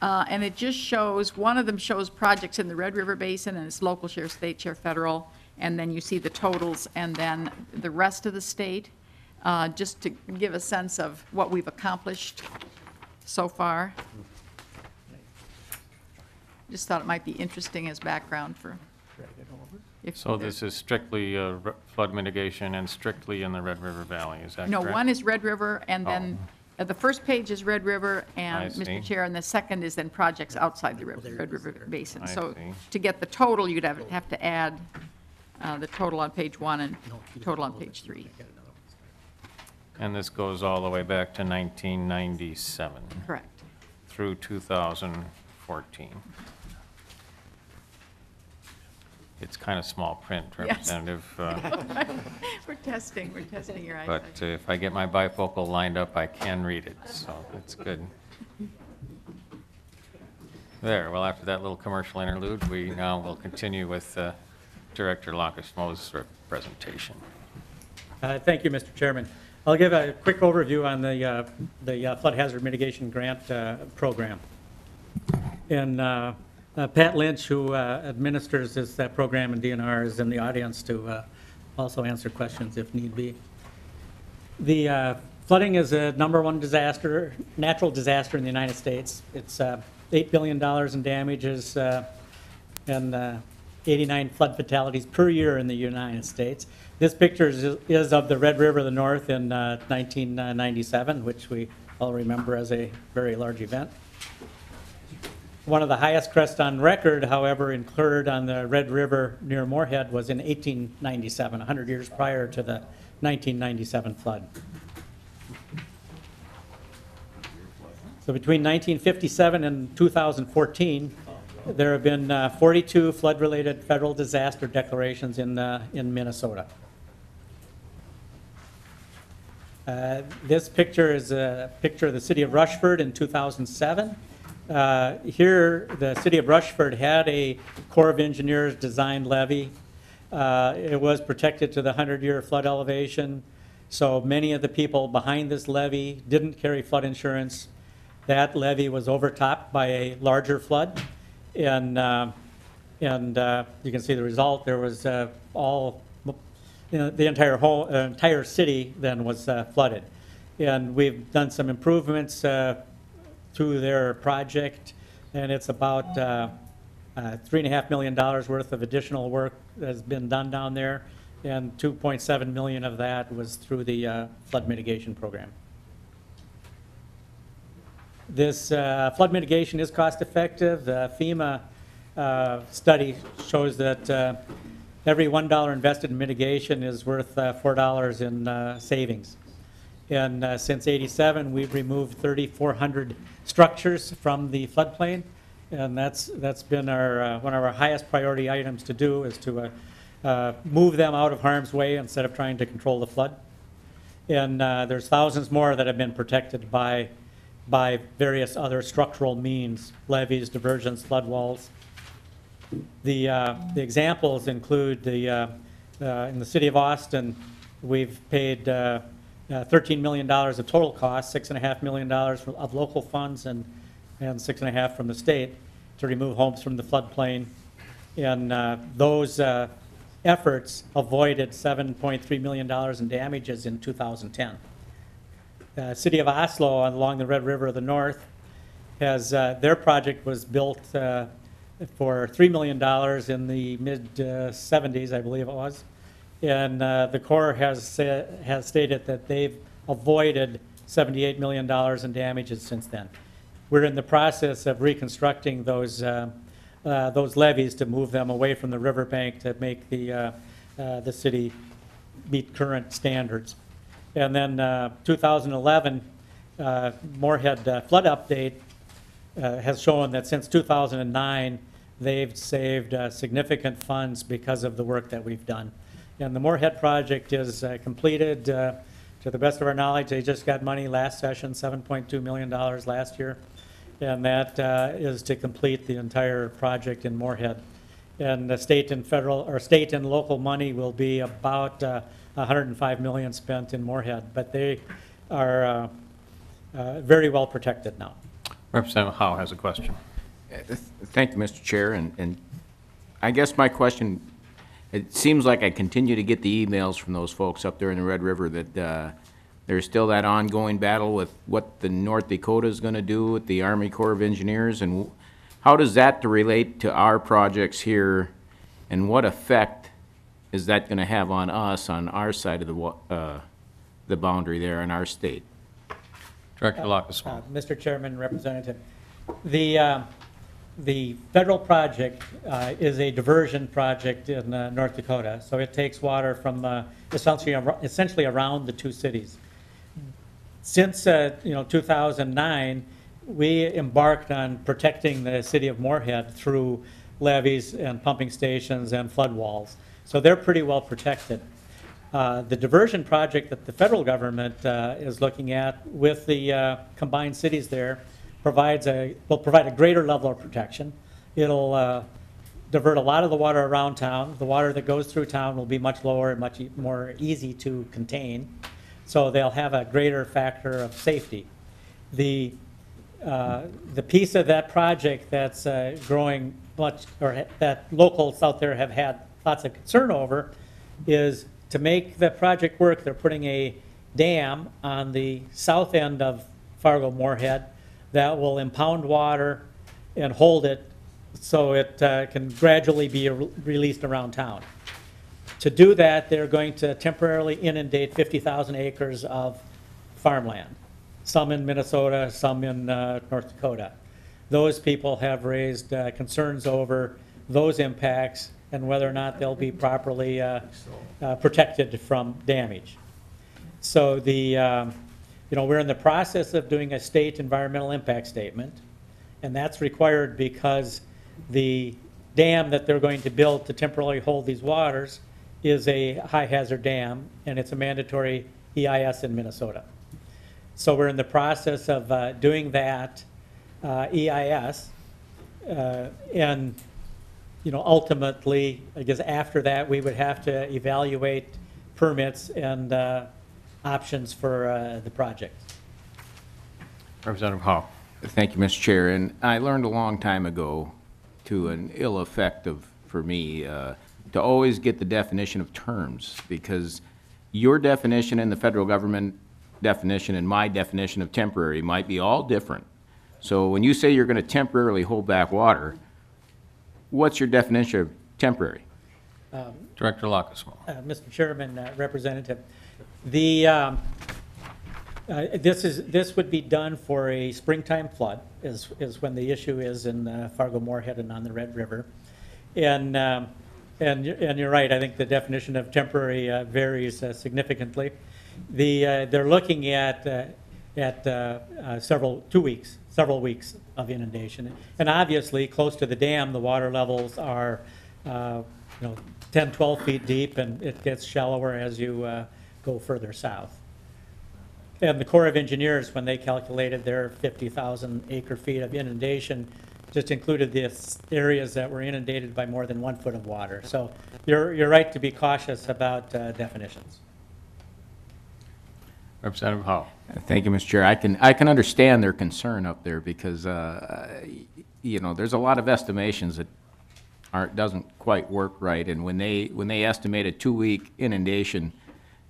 Uh, and it just shows, one of them shows projects in the Red River Basin, and it's local share, state share, federal. And then you see the totals, and then the rest of the state. Uh, just to give a sense of what we've accomplished so far. Just thought it might be interesting as background for. So this is strictly uh, flood mitigation and strictly in the Red River Valley, is that correct? No, one is Red River, and then oh. uh, the first page is Red River, and Mister Chair, and the second is then projects outside the Red, Red River Basin. I so see. To get the total, you'd have, have to add uh, the total on page one and total on page three. And this goes all the way back to nineteen ninety-seven. Correct. Through two thousand fourteen. It's kind of small print, Representative. Yes. uh, we're testing, we're testing your eyesight. But uh, if I get my bifocal lined up, I can read it, so it's good. There, well, after that little commercial interlude, we now will continue with uh, Director Lockeshmoe's presentation. Uh, thank you, Mister Chairman. I'll give a quick overview on the, uh, the uh, flood hazard mitigation grant uh, program. And uh, uh, Pat Lynch, who uh, administers this uh, program in D N R, is in the audience to uh, also answer questions if need be. The uh, flooding is a number one disaster, natural disaster in the United States. It's uh, eight billion dollars in damages uh, and uh, eighty-nine flood fatalities per year in the United States. This picture is, is of the Red River of the North in uh, nineteen ninety-seven, which we all remember as a very large event. One of the highest crests on record, however, incurred on the Red River near Moorhead was in eighteen ninety-seven, one hundred years prior to the nineteen ninety-seven flood. So between nineteen fifty-seven and two thousand fourteen, there have been uh, forty-two flood-related federal disaster declarations in, uh, in Minnesota. Uh, this picture is a picture of the city of Rushford in two thousand seven. Uh, here, the city of Rushford had a Corps of Engineers design levee. Uh, it was protected to the hundred-year flood elevation. So many of the people behind this levee didn't carry flood insurance. That levee was overtopped by a larger flood. And, uh, and uh, you can see the result. There was uh, all, you know, the entire whole uh, entire city then was uh, flooded, and we've done some improvements uh, through their project, and it's about uh, uh, three and a half million dollars worth of additional work that has been done down there, and two point seven million of that was through the uh, flood mitigation program. This uh, flood mitigation is cost effective. The FEMA uh, study shows that uh, every one dollar invested in mitigation is worth uh, four dollars in uh, savings. And uh, since eighty-seven, we've removed thirty-four hundred structures from the floodplain, and that's that's been our uh, one of our highest priority items to do is to uh, uh, move them out of harm's way instead of trying to control the flood. And uh, there's thousands more that have been protected by by various other structural means, levees, diversions, flood walls. The, uh, the examples include the, uh, uh, in the city of Austin, we've paid uh, uh, thirteen million dollars of total costs, six and a half million dollars of local funds, and, and six and a half from the state. to remove homes from the floodplain. And uh, those uh, efforts avoided seven point three million dollars in damages in two thousand ten. The city of Oslo along the Red River of the North has, uh, their project was built uh, for three million dollars in the mid seventies, uh, I believe it was. And uh, the Corps has, uh, has stated that they've avoided seventy-eight million dollars in damages since then. We're in the process of reconstructing those, uh, uh, those levees to move them away from the riverbank to make the, uh, uh, the city meet current standards. And then uh, two thousand eleven, uh, Moorhead uh, flood update uh, has shown that since two thousand nine, they've saved uh, significant funds because of the work that we've done. And the Moorhead project is uh, completed. Uh, to the best of our knowledge, they just got money last session, seven point two million dollars last year. And that uh, is to complete the entire project in Moorhead. And the state and federal, or state and local money will be about uh, one hundred five million dollars spent in Moorhead. But they are uh, uh, very well protected now. Representative Howe has a question. Thank you, Mister Chair. And, and I guess my question, it seems like I continue to get the emails from those folks up there in the Red River that uh, there's still that ongoing battle with what the North Dakota is going to do with the Army Corps of Engineers, and how does that relate to our projects here, and what effect is that going to have on us on our side of the uh, the boundary there in our state? Director uh, Lockeshmoe. Uh, Mister Chairman, Representative, the. Uh, The federal project uh, is a diversion project in uh, North Dakota, so it takes water from uh, essentially, ar essentially around the two cities. Since uh, you know two thousand nine, we embarked on protecting the city of Moorhead through levees and pumping stations and flood walls, so they're pretty well protected. Uh, the diversion project that the federal government uh, is looking at with the uh, combined cities there provides a, will provide a greater level of protection. It'll uh, divert a lot of the water around town. The water that goes through town will be much lower and much e more easy to contain. So they'll have a greater factor of safety. The, uh, the piece of that project that's uh, growing much, or that locals out there have had lots of concern over, is to make the project work, they're putting a dam on the south end of Fargo-Moorhead that will impound water and hold it so it uh, can gradually be re released around town. To do that, they're going to temporarily inundate fifty thousand acres of farmland, some in Minnesota, some in uh, North Dakota. Those people have raised uh, concerns over those impacts and whether or not they'll be properly uh, uh, protected from damage. So the um, You know, we're in the process of doing a state environmental impact statement, and that's required because the dam that they're going to build to temporarily hold these waters is a high hazard dam, and it's a mandatory E I S in Minnesota. So we're in the process of uh, doing that uh, E I S, uh, and you know, ultimately, I guess after that, we would have to evaluate permits and uh, options for uh, the project. Representative Hall. Thank you, Mister Chair. And I learned a long time ago, to an ill effect of, for me, uh, to always get the definition of terms, because your definition and the federal government definition and my definition of temporary might be all different. So when you say you're going to temporarily hold back water, what's your definition of temporary? Um, Director Lockeshmoe. Uh, Mister Chairman, uh, Representative. The, um, uh, this, is, this would be done for a springtime flood, is, is when the issue is in uh, Fargo-Moorhead and on the Red River. And, um, and, and you're right, I think the definition of temporary uh, varies uh, significantly. The, uh, they're looking at, uh, at uh, uh, several, two weeks, several weeks of inundation. And obviously, close to the dam, the water levels are uh, you know, ten, twelve feet deep, and it gets shallower as you uh, go further south. And the Corps of Engineers, when they calculated their fifty thousand acre feet of inundation, just included the areas that were inundated by more than one foot of water. So you're, you're right to be cautious about uh, definitions. Representative Hall. Thank you, Mister Chair. I can, I can understand their concern up there, because uh, you know, there's a lot of estimations that aren't doesn't quite work right. And when they when they estimate a two-week inundation,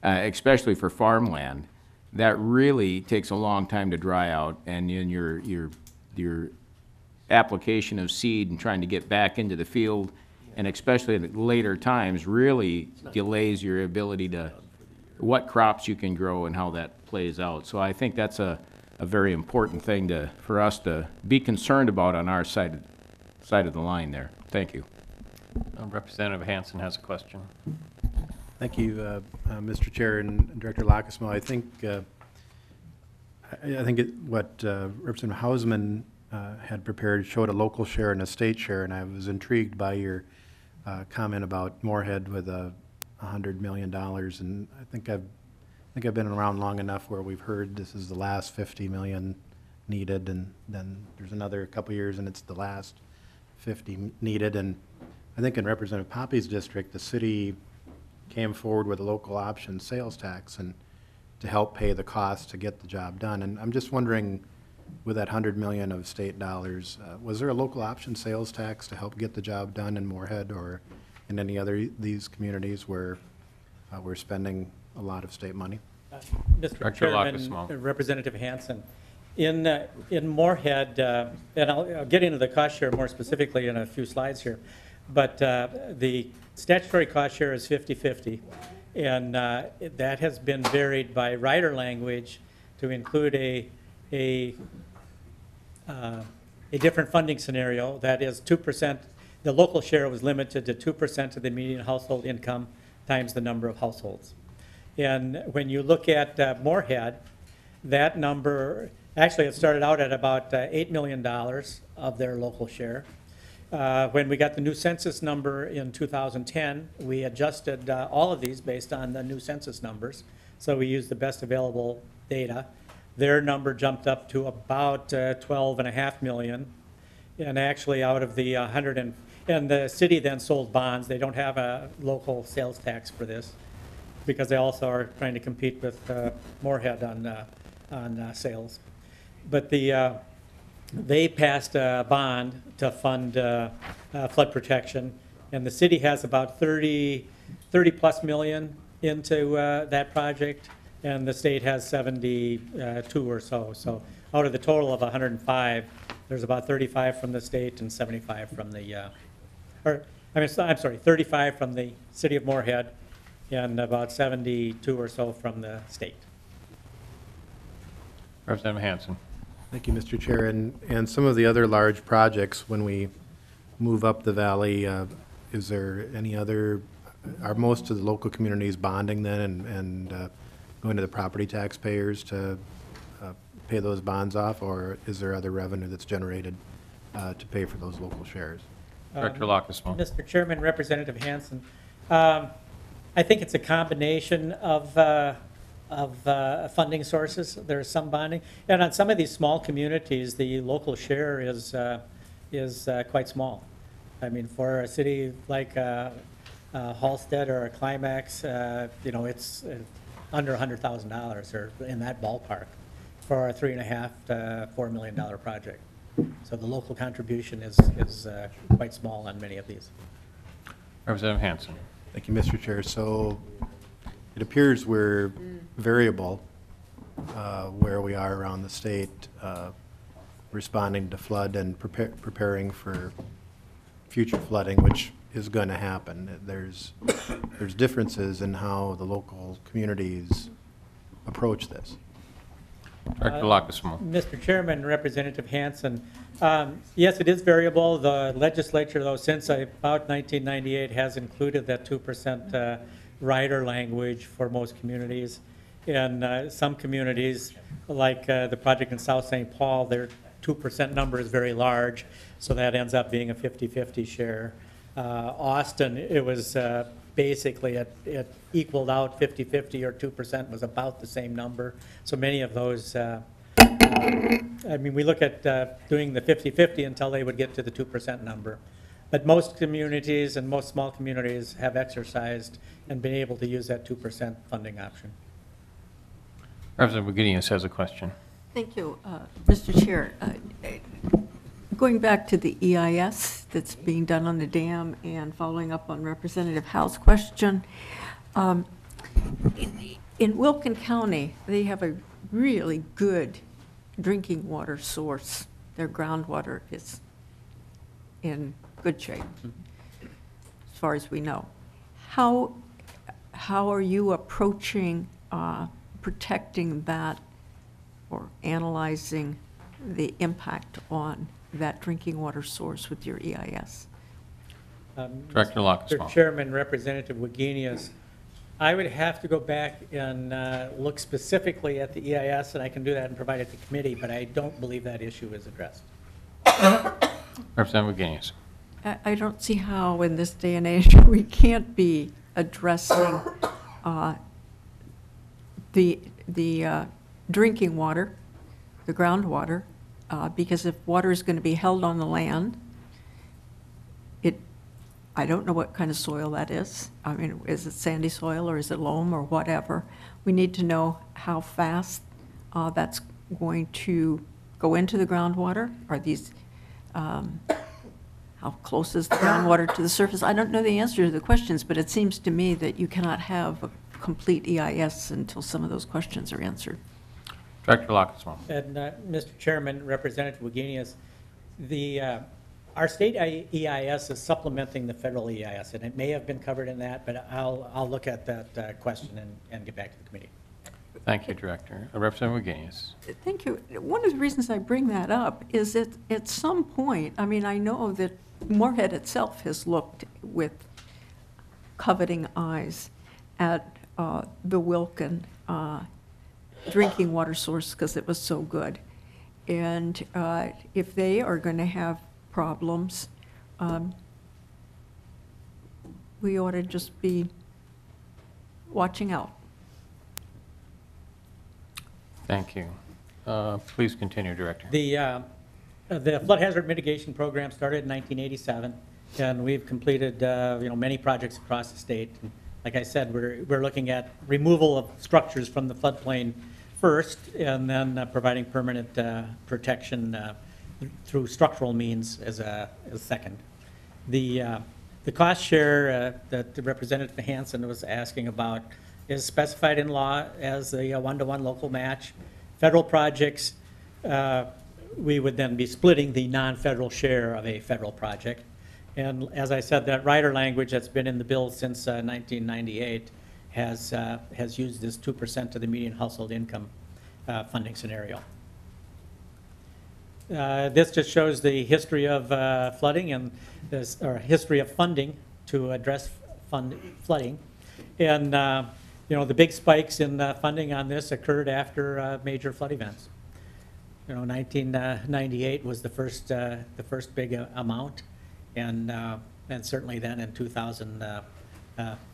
uh, especially for farmland, that really takes a long time to dry out. And in your your your application of seed and trying to get back into the field, and especially at later times, really delays your ability to what crops you can grow and how that plays out. So I think that's a, a very important thing to for us to be concerned about on our side of, side of the line there. Thank you. Uh, Representative Hansen has a question. Thank you, uh, uh, Mister Chair and Director Lockeshmoe. I think uh, I, I think it, what uh, Representative Hausman uh, had prepared showed a local share and a state share, and I was intrigued by your uh, comment about Moorhead with a hundred million dollars, and I think I've I think I've been around long enough where we've heard this is the last fifty million needed, and then there's another couple years and it's the last fifty needed. And I think in Representative Poppy's district, the city came forward with a local option sales tax and to help pay the cost to get the job done. And I'm just wondering, with that hundred million of state dollars, uh, was there a local option sales tax to help get the job done in Moorhead or in any other these communities where uh, we're spending a lot of state money? Uh, Mister Director Chairman, Representative Hansen, in uh, in Moorhead, uh, and I'll, I'll get into the cost share more specifically in a few slides here, but uh, the statutory cost share is fifty fifty, and uh, that has been varied by rider language to include a a uh, a different funding scenario that is two percent. The local share was limited to two percent of the median household income times the number of households. And when you look at uh, Moorhead, that number, actually it started out at about uh, eight million dollars of their local share. Uh, when we got the new census number in two thousand ten, we adjusted uh, all of these based on the new census numbers. So we used the best available data. Their number jumped up to about uh, twelve and a half million. And actually out of the one hundred, and, and the city then sold bonds. They don't have a local sales tax for this, because they also are trying to compete with uh, Moorhead on uh, on uh, sales. But the uh, they passed a bond to fund uh, uh, flood protection, and the city has about thirty plus million into uh, that project, and the state has seventy-two or so. So out of the total of one hundred five, there's about thirty-five from the state and seventy-five from the, uh, or I mean, I'm sorry, thirty-five from the city of Moorhead, and about seventy-two or so from the state. Representative Hansen. Thank you, Mister Chair. And, and some of the other large projects, when we move up the valley, uh, is there any other, are most of the local communities bonding then and, and uh, going to the property taxpayers to uh, pay those bonds off, or is there other revenue that's generated uh, to pay for those local shares? Um, Director Lockeshmoe. Mister Chairman, Representative Hansen. Um, I think it's a combination of, uh, of uh, funding sources. There's some bonding. And on some of these small communities, the local share is, uh, is uh, quite small. I mean, for a city like uh, uh, Halstead or a Climax, uh, you know, it's uh, under one hundred thousand dollars or in that ballpark for a three and a half to four million dollar project. So the local contribution is, is uh, quite small on many of these. Representative Hansen. Thank you, Mister Chair. So it appears we're variable uh, where we are around the state, uh, responding to flood and prepar preparing for future flooding, which is going to happen. There's there's differences in how the local communities approach this. Director Lockeshmoe. Mister Chairman, Representative Hansen. Um, yes, it is variable. The legislature, though, since about nineteen ninety-eight, has included that two percent uh, rider language for most communities. And uh, some communities, like uh, the project in South Saint Paul, their two percent number is very large, so that ends up being a fifty fifty share. Uh, Austin, it was uh, basically it, it equaled out fifty fifty, or two percent was about the same number. So many of those, uh, uh, I mean, we look at uh, doing the fifty fifty until they would get to the two percent number. But most communities and most small communities have exercised and been able to use that two percent funding option. Representative Baginius has a question. Thank you, uh, Mister Chair. Uh, going back to the E I S that's being done on the dam and following up on Representative Howe's question, um, in, in Wilkin County, they have a really good drinking water source. Their groundwater is in good shape, as far as we know. How, how are you approaching uh, protecting that or analyzing the impact on that drinking water source with your E I S? Um, Director Lockeshmoe. Chairman, Representative Wagenius, I would have to go back and uh, look specifically at the E I S, and I can do that and provide it to committee, but I don't believe that issue is addressed. Representative Wagenius. I, I don't see how in this day and age we can't be addressing uh, the, the uh, drinking water, the groundwater, Uh, because if water is going to be held on the land, it, I don't know what kind of soil that is. I mean, is it sandy soil or is it loam or whatever? We need to know how fast uh, that's going to go into the groundwater. Are these, um, how close is the groundwater to the surface? I don't know the answer to the questions, but it seems to me that you cannot have a complete E I S until some of those questions are answered. Director Lockeshmoe. And uh, Mister Chairman, Representative Wagenius, the uh, our state E I S is supplementing the federal E I S, and it may have been covered in that, but I'll I'll look at that uh, question and, and get back to the committee. Thank you, Director. Uh, Representative Wagenius. Thank you. One of the reasons I bring that up is that at some point, I mean, I know that Moorhead itself has looked with coveting eyes at uh, the Wilkin Uh, drinking water source because it was so good, and uh, if they are going to have problems, um, we ought to just be watching out. Thank you. Uh, please continue, Director. The uh, the flood hazard mitigation program started in nineteen eighty-seven, and we've completed uh, you know many projects across the state. Like I said, we're we're looking at removal of structures from the floodplain first, and then uh, providing permanent uh, protection uh, through structural means as a, as second. The uh, the cost share uh, that Representative Hansen was asking about is specified in law as a one-to-one local match. Federal projects, uh, we would then be splitting the non-federal share of a federal project. And as I said, that rider language that's been in the bill since uh, nineteen ninety-eight has uh, has used this two percent of the median household income uh, funding scenario. Uh, this just shows the history of uh, flooding and this, or history of funding to address fund flooding. And uh, you know, the big spikes in uh, funding on this occurred after uh, major flood events. You know, nineteen ninety-eight was the first uh, the first big uh, amount. And, uh, and certainly then in two thousand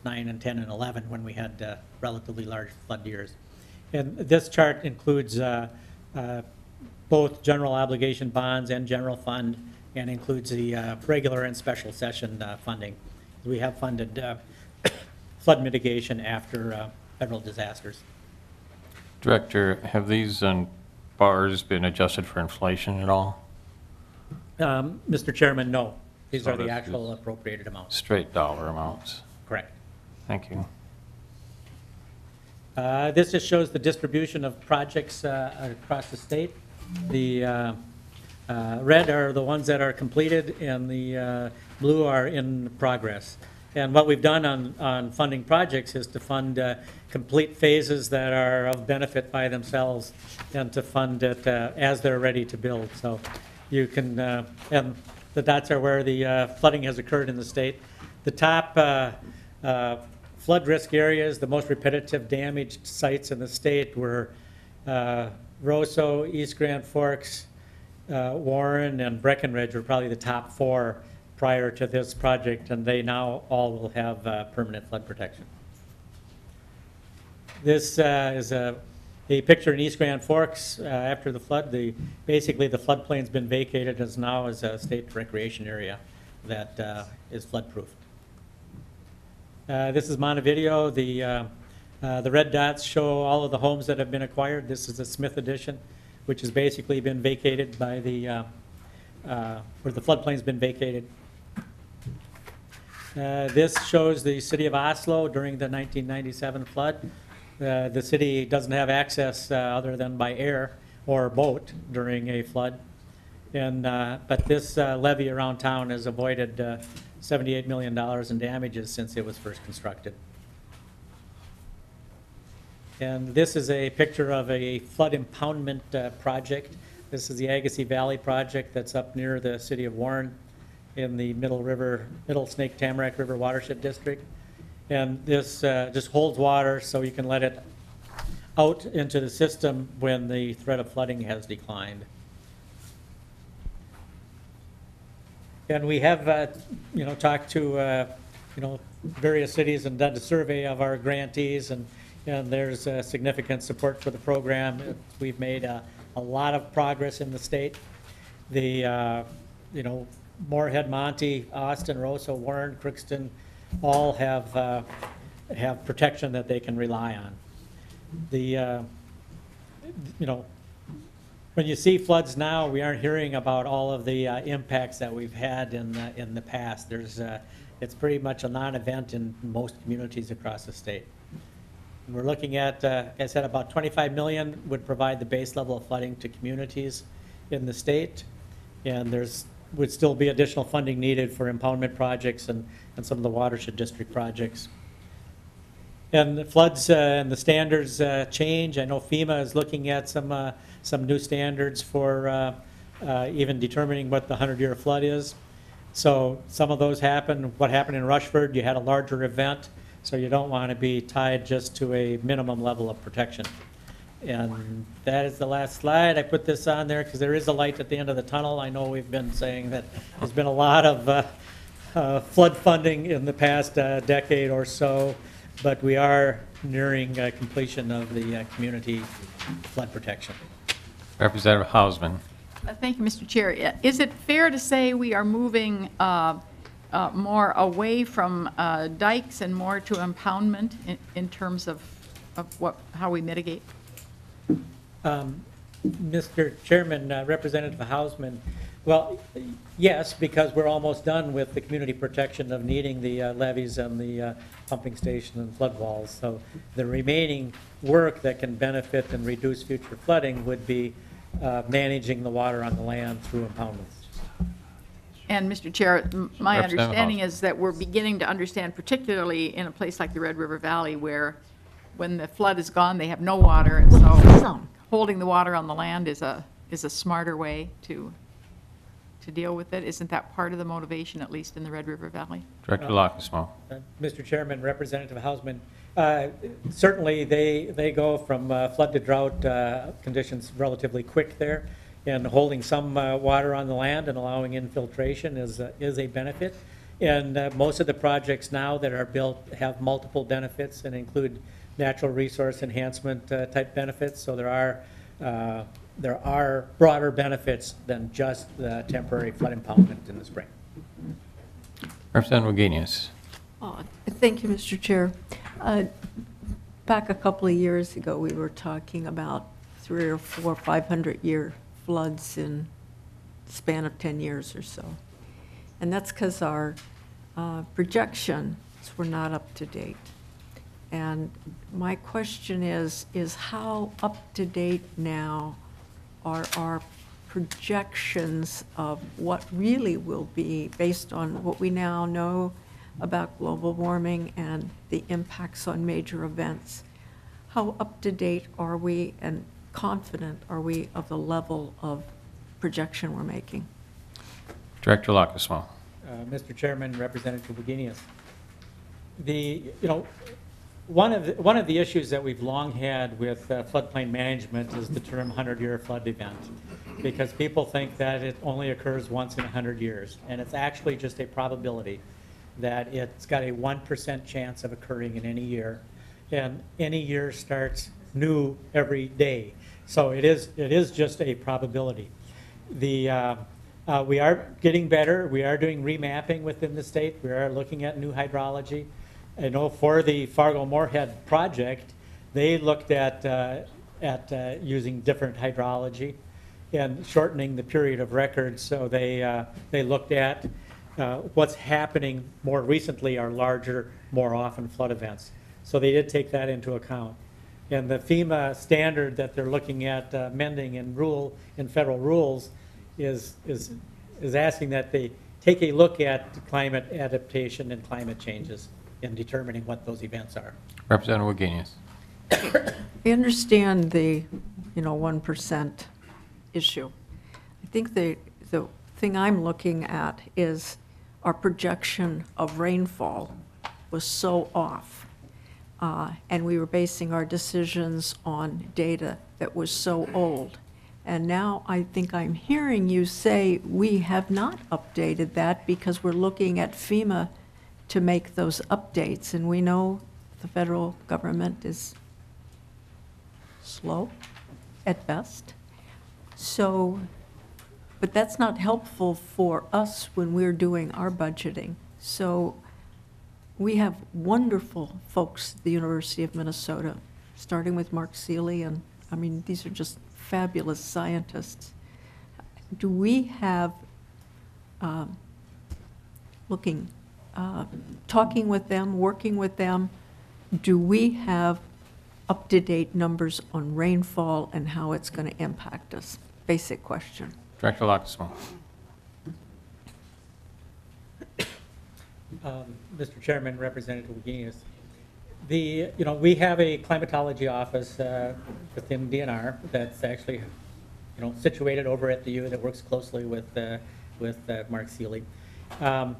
nine and ten and eleven when we had uh, relatively large flood years. And this chart includes uh, uh, both general obligation bonds and general fund, and includes the uh, regular and special session uh, funding. We have funded uh, flood mitigation after uh, federal disasters. Director, have these um, bars been adjusted for inflation at all? Um, Mister Chairman, no. These so are the actual appropriated amounts. Straight dollar amounts. Correct. Thank you. Uh, this just shows the distribution of projects uh, across the state. The uh, uh, red are the ones that are completed, and the uh, blue are in progress. And what we've done on, on funding projects is to fund uh, complete phases that are of benefit by themselves, and to fund it uh, as they're ready to build. So. You can, uh, and the dots are where the uh, flooding has occurred in the state. The top uh, uh, flood risk areas, the most repetitive damaged sites in the state were uh, Roseau, East Grand Forks, uh, Warren, and Breckenridge were probably the top four prior to this project, and they now all will have uh, permanent flood protection. This uh, is a The picture in East Grand Forks uh, after the flood, the, basically the floodplain's been vacated as now as a state recreation area that uh, is flood-proofed. Uh, this is Montevideo. The, uh, uh, the red dots show all of the homes that have been acquired. This is the Smith Addition, which has basically been vacated by the, uh, uh, where the floodplain's been vacated. Uh, this shows the city of Oslo during the nineteen ninety-seven flood. Uh, the city doesn't have access uh, other than by air or boat during a flood. And, uh, but this uh, levee around town has avoided uh, seventy-eight million dollars in damages since it was first constructed. And this is a picture of a flood impoundment uh, project. This is the Agassiz Valley project that's up near the city of Warren in the Middle River, Middle Snake Tamarack River Watershed District. And this uh, just holds water so you can let it out into the system when the threat of flooding has declined. And we have, uh, you know, talked to, uh, you know, various cities and done a survey of our grantees, and, and there's uh, significant support for the program. We've made uh, a lot of progress in the state. The, uh, you know, Moorhead, Monte, Austin, Rosso, Warren, Crookston, all have uh, have protection that they can rely on. The, uh, you know, when you see floods now, we aren't hearing about all of the uh, impacts that we've had in the, in the past. There's, uh, it's pretty much a non-event in most communities across the state. And we're looking at, uh, like I said, about twenty-five million would provide the base level of flooding to communities in the state, and there's would still be additional funding needed for impoundment projects and, and some of the watershed district projects. And the floods uh, and the standards uh, change. I know FEMA is looking at some, uh, some new standards for uh, uh, even determining what the hundred-year flood is. So some of those happen. What happened in Rushford, you had a larger event, so you don't want to be tied just to a minimum level of protection. And that is the last slide. I put this on there because there is a light at the end of the tunnel. I know we've been saying that there's been a lot of uh, uh, flood funding in the past uh, decade or so, but we are nearing uh, completion of the uh, community flood protection. Representative Hausman. Uh, thank you, Mister Chair. Is it fair to say we are moving uh, uh, more away from uh, dikes and more to impoundment in, in terms of, of what, how we mitigate? Um, Mister Chairman, uh, Representative Hausman, well, yes, because we're almost done with the community protection of needing the uh, levees and the uh, pumping station and flood walls. So the remaining work that can benefit and reduce future flooding would be uh, managing the water on the land through impoundments. And Mister Chair, my understanding is that we're beginning to understand, particularly in a place like the Red River Valley, where when the flood is gone, they have no water, and so holding the water on the land is a is a smarter way to to deal with it. Isn't that part of the motivation, at least in the Red River Valley? Director uh, Lockeshmoe. Uh, Mister Chairman, Representative Hausman, uh, certainly they they go from uh, flood to drought uh, conditions relatively quick there, and holding some uh, water on the land and allowing infiltration is uh, is a benefit. And uh, most of the projects now that are built have multiple benefits and include natural resource enhancement uh, type benefits, so there are uh, there are broader benefits than just the temporary flood impoundment in the spring. Representative Wagenius. Oh, thank you, Mister Chair. Uh, back a couple of years ago, we were talking about three or four, five hundred year floods in the span of ten years or so, and that's because our uh, projections were not up to date. And my question is, is how up to date now are our projections of what really will be based on what we now know about global warming and the impacts on major events? How up to date are we and confident are we of the level of projection we're making? Director Lockeshmoe. Uh, Mister Chairman, Representative Wagenius. The, you know, One of, the, one of the issues that we've long had with uh, floodplain management is the term hundred-year flood event, because people think that it only occurs once in a hundred years, and it's actually just a probability that it's got a one percent chance of occurring in any year, and any year starts new every day. So it is, it is just a probability. The, uh, uh, we are getting better. We are doing remapping within the state. We are looking at new hydrology. I know for the Fargo Moorhead project, they looked at, uh, at uh, using different hydrology. and shortening the period of records. So they uh, they looked at uh, what's happening more recently are larger, more often flood events. So they did take that into account. And the FEMA standard that they're looking at uh, amending in rule in federal rules is is is asking that they take a look at climate adaptation and climate changes in determining what those events are. Representative Wagenius. I understand the, you know, one percent issue. I think the, the thing I'm looking at is our projection of rainfall was so off. Uh, and we were basing our decisions on data that was so old. And now I think I'm hearing you say we have not updated that because we're looking at FEMA to make those updates. And we know the federal government is slow at best. So, but that's not helpful for us when we're doing our budgeting. So we have wonderful folks at the University of Minnesota, starting with Mark Seeley, and I mean, these are just fabulous scientists. Do we have, um, looking, uh, talking with them, working with them, do we have up-to-date numbers on rainfall and how it's going to impact us? Basic question. Director Lockeshmoe. Um, Mister Chairman, Representative Wagenius, the you know we have a climatology office uh, within D N R that's actually you know situated over at the U that works closely with uh, with uh, Mark Seeley, um,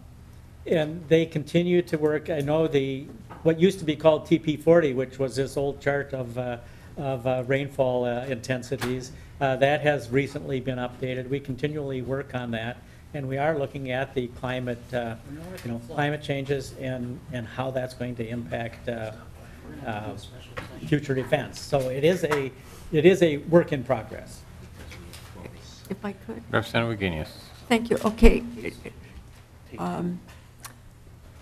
and they continue to work. I know the what used to be called T P forty, which was this old chart of uh, of uh, rainfall uh, intensities, uh, that has recently been updated. We continually work on that. And we are looking at the climate, uh, you know, climate changes and, and how that's going to impact uh, uh, future events. So it is a, it is a work in progress. If I could. Representative Wagenius. Thank you. Okay. Um,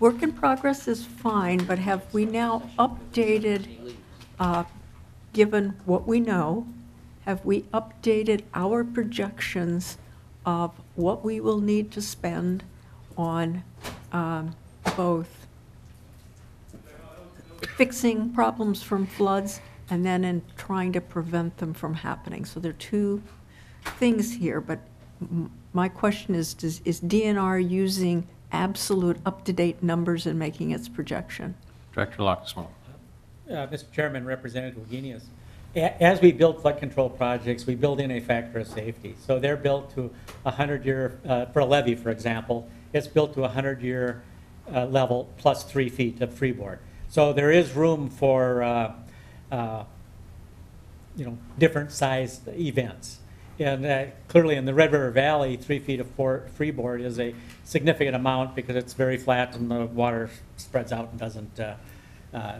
work in progress is fine, but have we now updated, uh, given what we know, have we updated our projections of what we will need to spend on um, both fixing problems from floods and then in trying to prevent them from happening? So there are two things here, but m my question is, does, is D N R using absolute up-to-date numbers in making its projection? Director Lockeshmoe. Uh, Mister Chairman, Representative Wagenius. As we build flood control projects, we build in a factor of safety. So they're built to a hundred-year, uh, for a levee, for example, it's built to a hundred-year uh, level plus three feet of freeboard. So there is room for, uh, uh, you know, different sized events. And uh, clearly in the Red River Valley, three feet of freeboard is a significant amount because it's very flat and the water spreads out and doesn't uh, uh,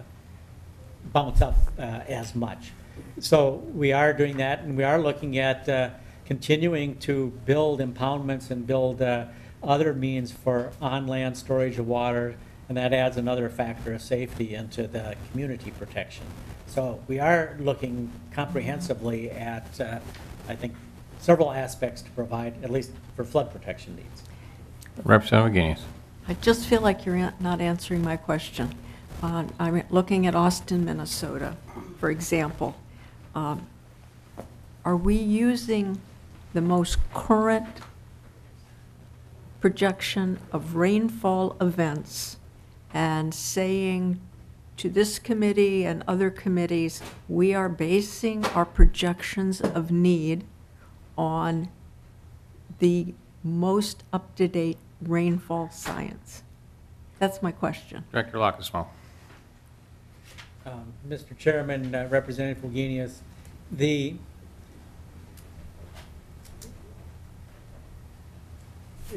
bounce up uh, as much. So we are doing that, and we are looking at uh, continuing to build impoundments and build uh, other means for on-land storage of water, and that adds another factor of safety into the community protection. So we are looking comprehensively at, uh, I think, several aspects to provide, at least for flood protection needs. Representative Wagenius. I just feel like you're not answering my question. Uh, I'm looking at Austin, Minnesota, for example. Um, are we using the most current projection of rainfall events and saying to this committee and other committees, we are basing our projections of need on the most up-to-date rainfall science? That's my question. Director Lockeshmoe. Um, Mister Chairman, uh, Representative Wagenius, the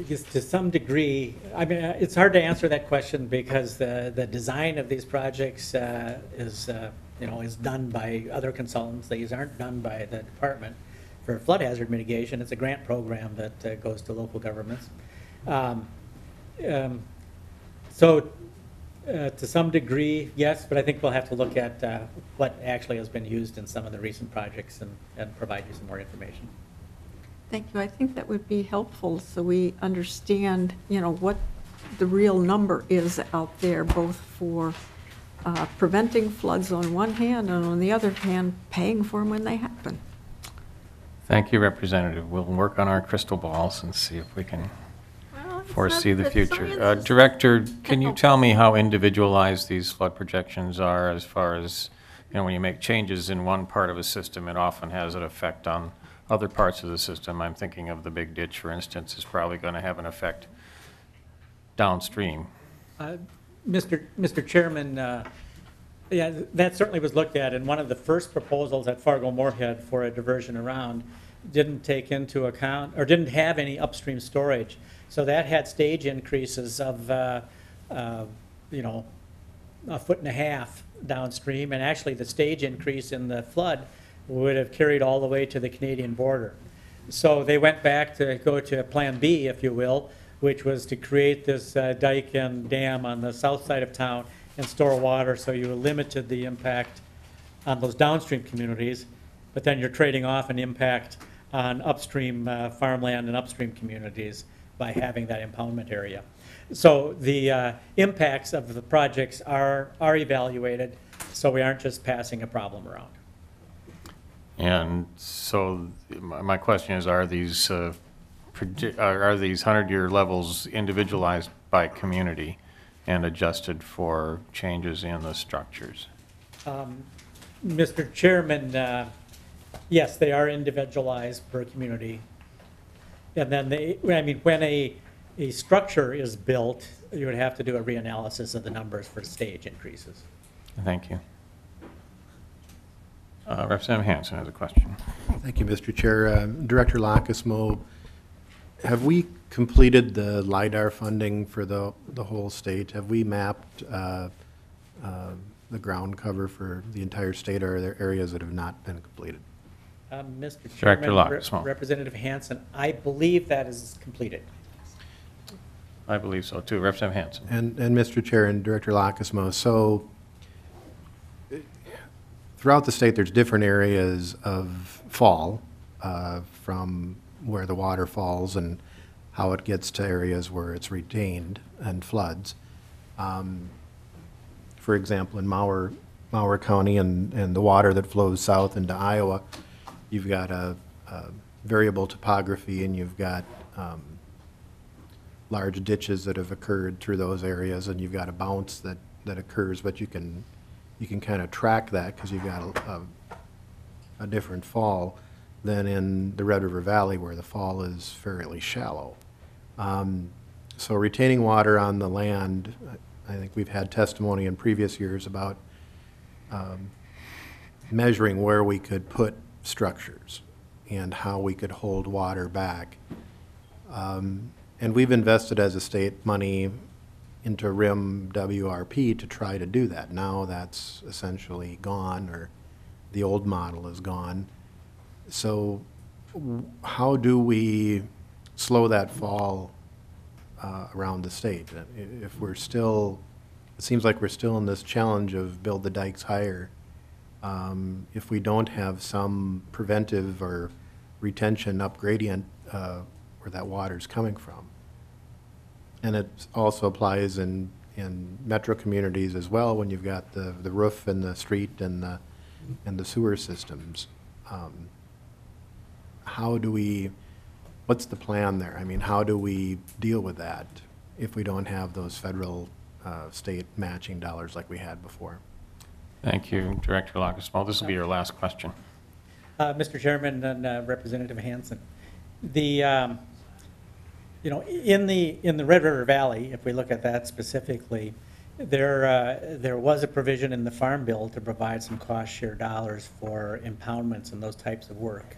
just to some degree, I mean, uh, it's hard to answer that question because the the design of these projects uh, is uh, you know is done by other consultants. These aren't done by the department. For flood hazard mitigation, it's a grant program that uh, goes to local governments. Um, um, so. Uh, to some degree, yes, but I think we'll have to look at uh, what actually has been used in some of the recent projects and, and provide you some more information. Thank you. I think that would be helpful so we understand, you know, what the real number is out there, both for uh, preventing floods on one hand and on the other hand, paying for them when they happen. Thank you, Representative. We'll work on our crystal balls and see if we can well, foresee the future. Uh, Director, can you tell me how individualized these flood projections are as far as, you know, when you make changes in one part of a system, it often has an effect on other parts of the system. I'm thinking of the big ditch, for instance, is probably going to have an effect downstream. Uh, Mister Mister Chairman, uh, yeah, that certainly was looked at, and one of the first proposals at Fargo Moorhead for a diversion around didn't take into account or didn't have any upstream storage, so that had stage increases of uh, uh, you know, a foot and a half downstream, and actually the stage increase in the flood would have carried all the way to the Canadian border. So they went back to go to plan B, if you will, which was to create this uh, dike and dam on the south side of town and store water, so you limited the impact on those downstream communities, but then you're trading off an impact on upstream uh, farmland and upstream communities by having that impoundment area. So the uh, impacts of the projects are, are evaluated, so we aren't just passing a problem around. And so my question is, are these uh, are these hundred-year levels individualized by community and adjusted for changes in the structures? Um, Mister Chairman, uh, yes, they are individualized per community. And then they, I mean, when a, a structure is built, you would have to do a reanalysis of the numbers for stage increases. Thank you. Uh, Representative Hanson has a question. Thank you, Mister Chair. Uh, Director Lockeshmoe, have we completed the LIDAR funding for the, the whole state? Have we mapped uh, uh, the ground cover for the entire state, or are there areas that have not been completed? Uh, Mister Director Chairman, Lockeshmoe. Re Representative Hanson, I believe that is completed. I believe so too. Representative Hanson. And, and Mister Chair and Director Lockeshmoe, so throughout the state there's different areas of fall uh, from where the water falls and how it gets to areas where it's retained and floods. Um, for example, in Mauer, Mauer County and, and the water that flows south into Iowa, you've got a, a variable topography, and you've got um, large ditches that have occurred through those areas, and you've got a bounce that, that occurs, but you can, you can kind of track that because you've got a, a, a different fall than in the Red River Valley, where the fall is fairly shallow. Um, so retaining water on the land, I think we've had testimony in previous years about um, measuring where we could put structures and how we could hold water back. Um, and we've invested as a state money into R I M W R P to try to do that. Now that's essentially gone, or the old model is gone. So how do we slow that fall uh, around the state? If we're still, it seems like we're still in this challenge of build the dikes higher. Um, if we don't have some preventive or retention upgradient uh, where that water's coming from. And it also applies in, in metro communities as well, when you've got the, the roof and the street and the, and the sewer systems. Um, How do we, what's the plan there? I mean, how do we deal with that if we don't have those federal uh, state matching dollars like we had before? Thank you, Director Lockeshmoe. This will be your last question. Uh, Mister Chairman and uh, Representative Hanson, the, um, you know, in the, in the Red River Valley, if we look at that specifically, there, uh, there was a provision in the Farm Bill to provide some cost share dollars for impoundments and those types of work.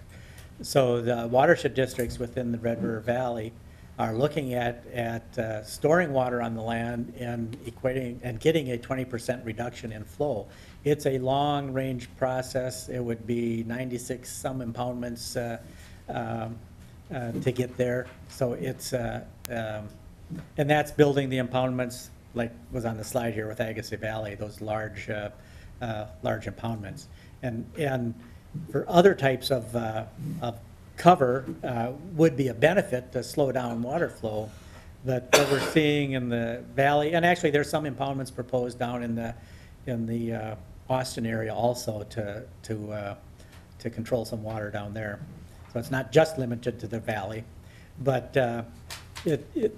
So the watershed districts within the Red River Valley are looking at, at uh, storing water on the land and equating and getting a twenty percent reduction in flow. It's a long range process. It would be ninety-six some impoundments uh, um, uh, to get there. So it's, uh, um, and that's building the impoundments like was on the slide here with Agassiz Valley, those large, uh, uh, large impoundments. And, and for other types of, uh, of cover uh, would be a benefit to slow down water flow. But what we're seeing in the valley, and actually there's some impoundments proposed down in the in the uh, Austin area also to to uh, to control some water down there. So it's not just limited to the valley, but uh, it, it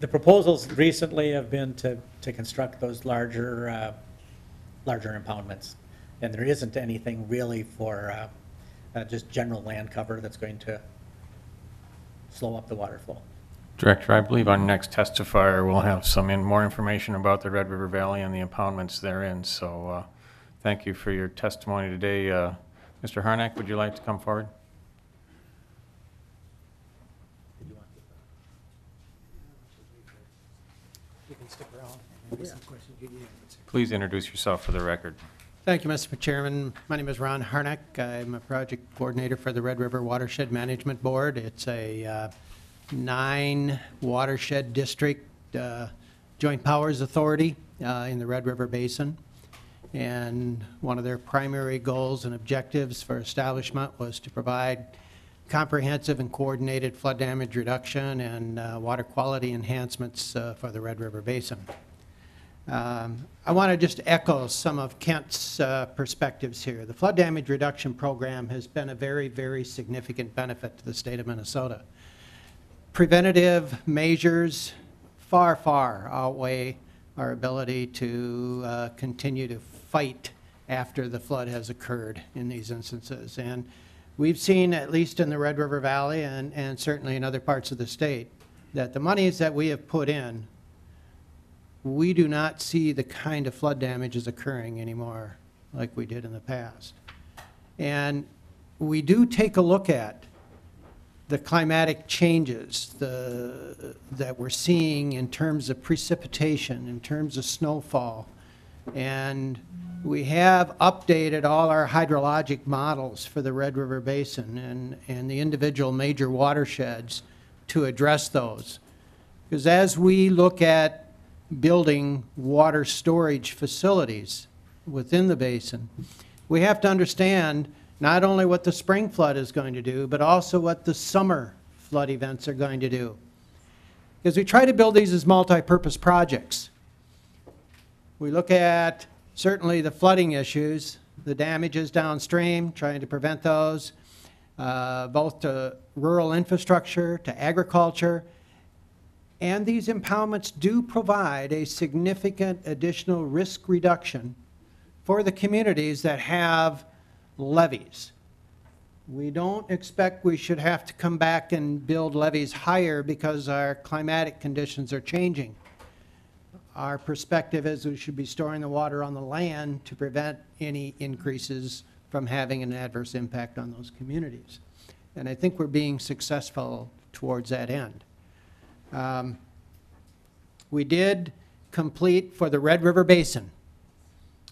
the proposals recently have been to to construct those larger uh, larger impoundments, and there isn't anything really for uh, uh, just general land cover that's going to slow up the water flow. Director, I believe our next testifier will have some in more information about the Red River Valley and the impoundments therein. So uh, thank you for your testimony today. Uh, Mister Harnack, would you like to come forward? You can stick around. Yeah. Please introduce yourself for the record. Thank you, Mister Chairman. My name is Ron Harnack. I'm a project coordinator for the Red River Watershed Management Board. It's a uh, nine watershed district uh, joint powers authority uh, in the Red River Basin, and one of their primary goals and objectives for establishment was to provide comprehensive and coordinated flood damage reduction and uh, water quality enhancements uh, for the Red River Basin. Um, I want to just echo some of Kent's uh, perspectives here. The flood damage reduction program has been a very, very significant benefit to the state of Minnesota. Preventative measures far, far outweigh our ability to uh, continue to fight after the flood has occurred in these instances. And we've seen, at least in the Red River Valley and, and certainly in other parts of the state, that the monies that we have put in, we do not see the kind of flood damages occurring anymore like we did in the past. And we do take a look at the climatic changes the, that we're seeing in terms of precipitation, in terms of snowfall. And we have updated all our hydrologic models for the Red River Basin and, and the individual major watersheds to address those. Because as we look at building water storage facilities within the basin, we have to understand not only what the spring flood is going to do, but also what the summer flood events are going to do. Because we try to build these as multi-purpose projects. We look at certainly the flooding issues, the damages downstream, trying to prevent those, uh, both to rural infrastructure, to agriculture. And these impoundments do provide a significant additional risk reduction for the communities that have levees. We don't expect we should have to come back and build levees higher because our climatic conditions are changing. Our perspective is we should be storing the water on the land to prevent any increases from having an adverse impact on those communities. And I think we're being successful towards that end. Um, we did complete for the Red River Basin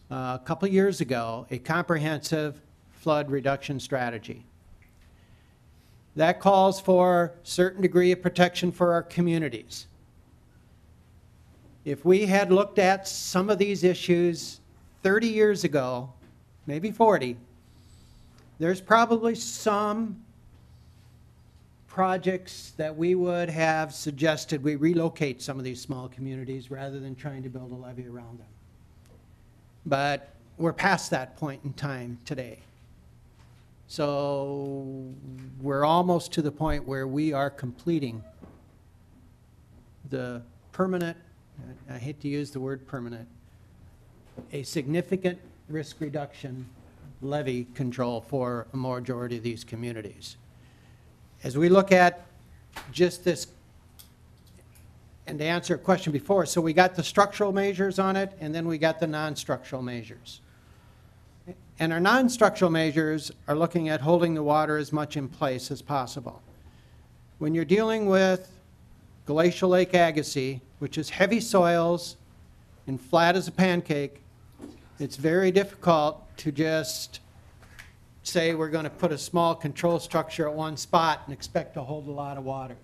uh, a couple years ago a comprehensive flood reduction strategy. That calls for a certain degree of protection for our communities. If we had looked at some of these issues thirty years ago, maybe forty, there's probably some projects that we would have suggested we relocate some of these small communities rather than trying to build a levee around them. But we're past that point in time today. So we're almost to the point where we are completing the permanent, I hate to use the word permanent, a significant risk reduction levee control for a majority of these communities. As we look at just this, and to answer a question before, so we got the structural measures on it, and then we got the non-structural measures. And our non-structural measures are looking at holding the water as much in place as possible. When you're dealing with glacial Lake Agassiz, which is heavy soils and flat as a pancake, it's very difficult to just say we're going to put a small control structure at one spot and expect to hold a lot of water.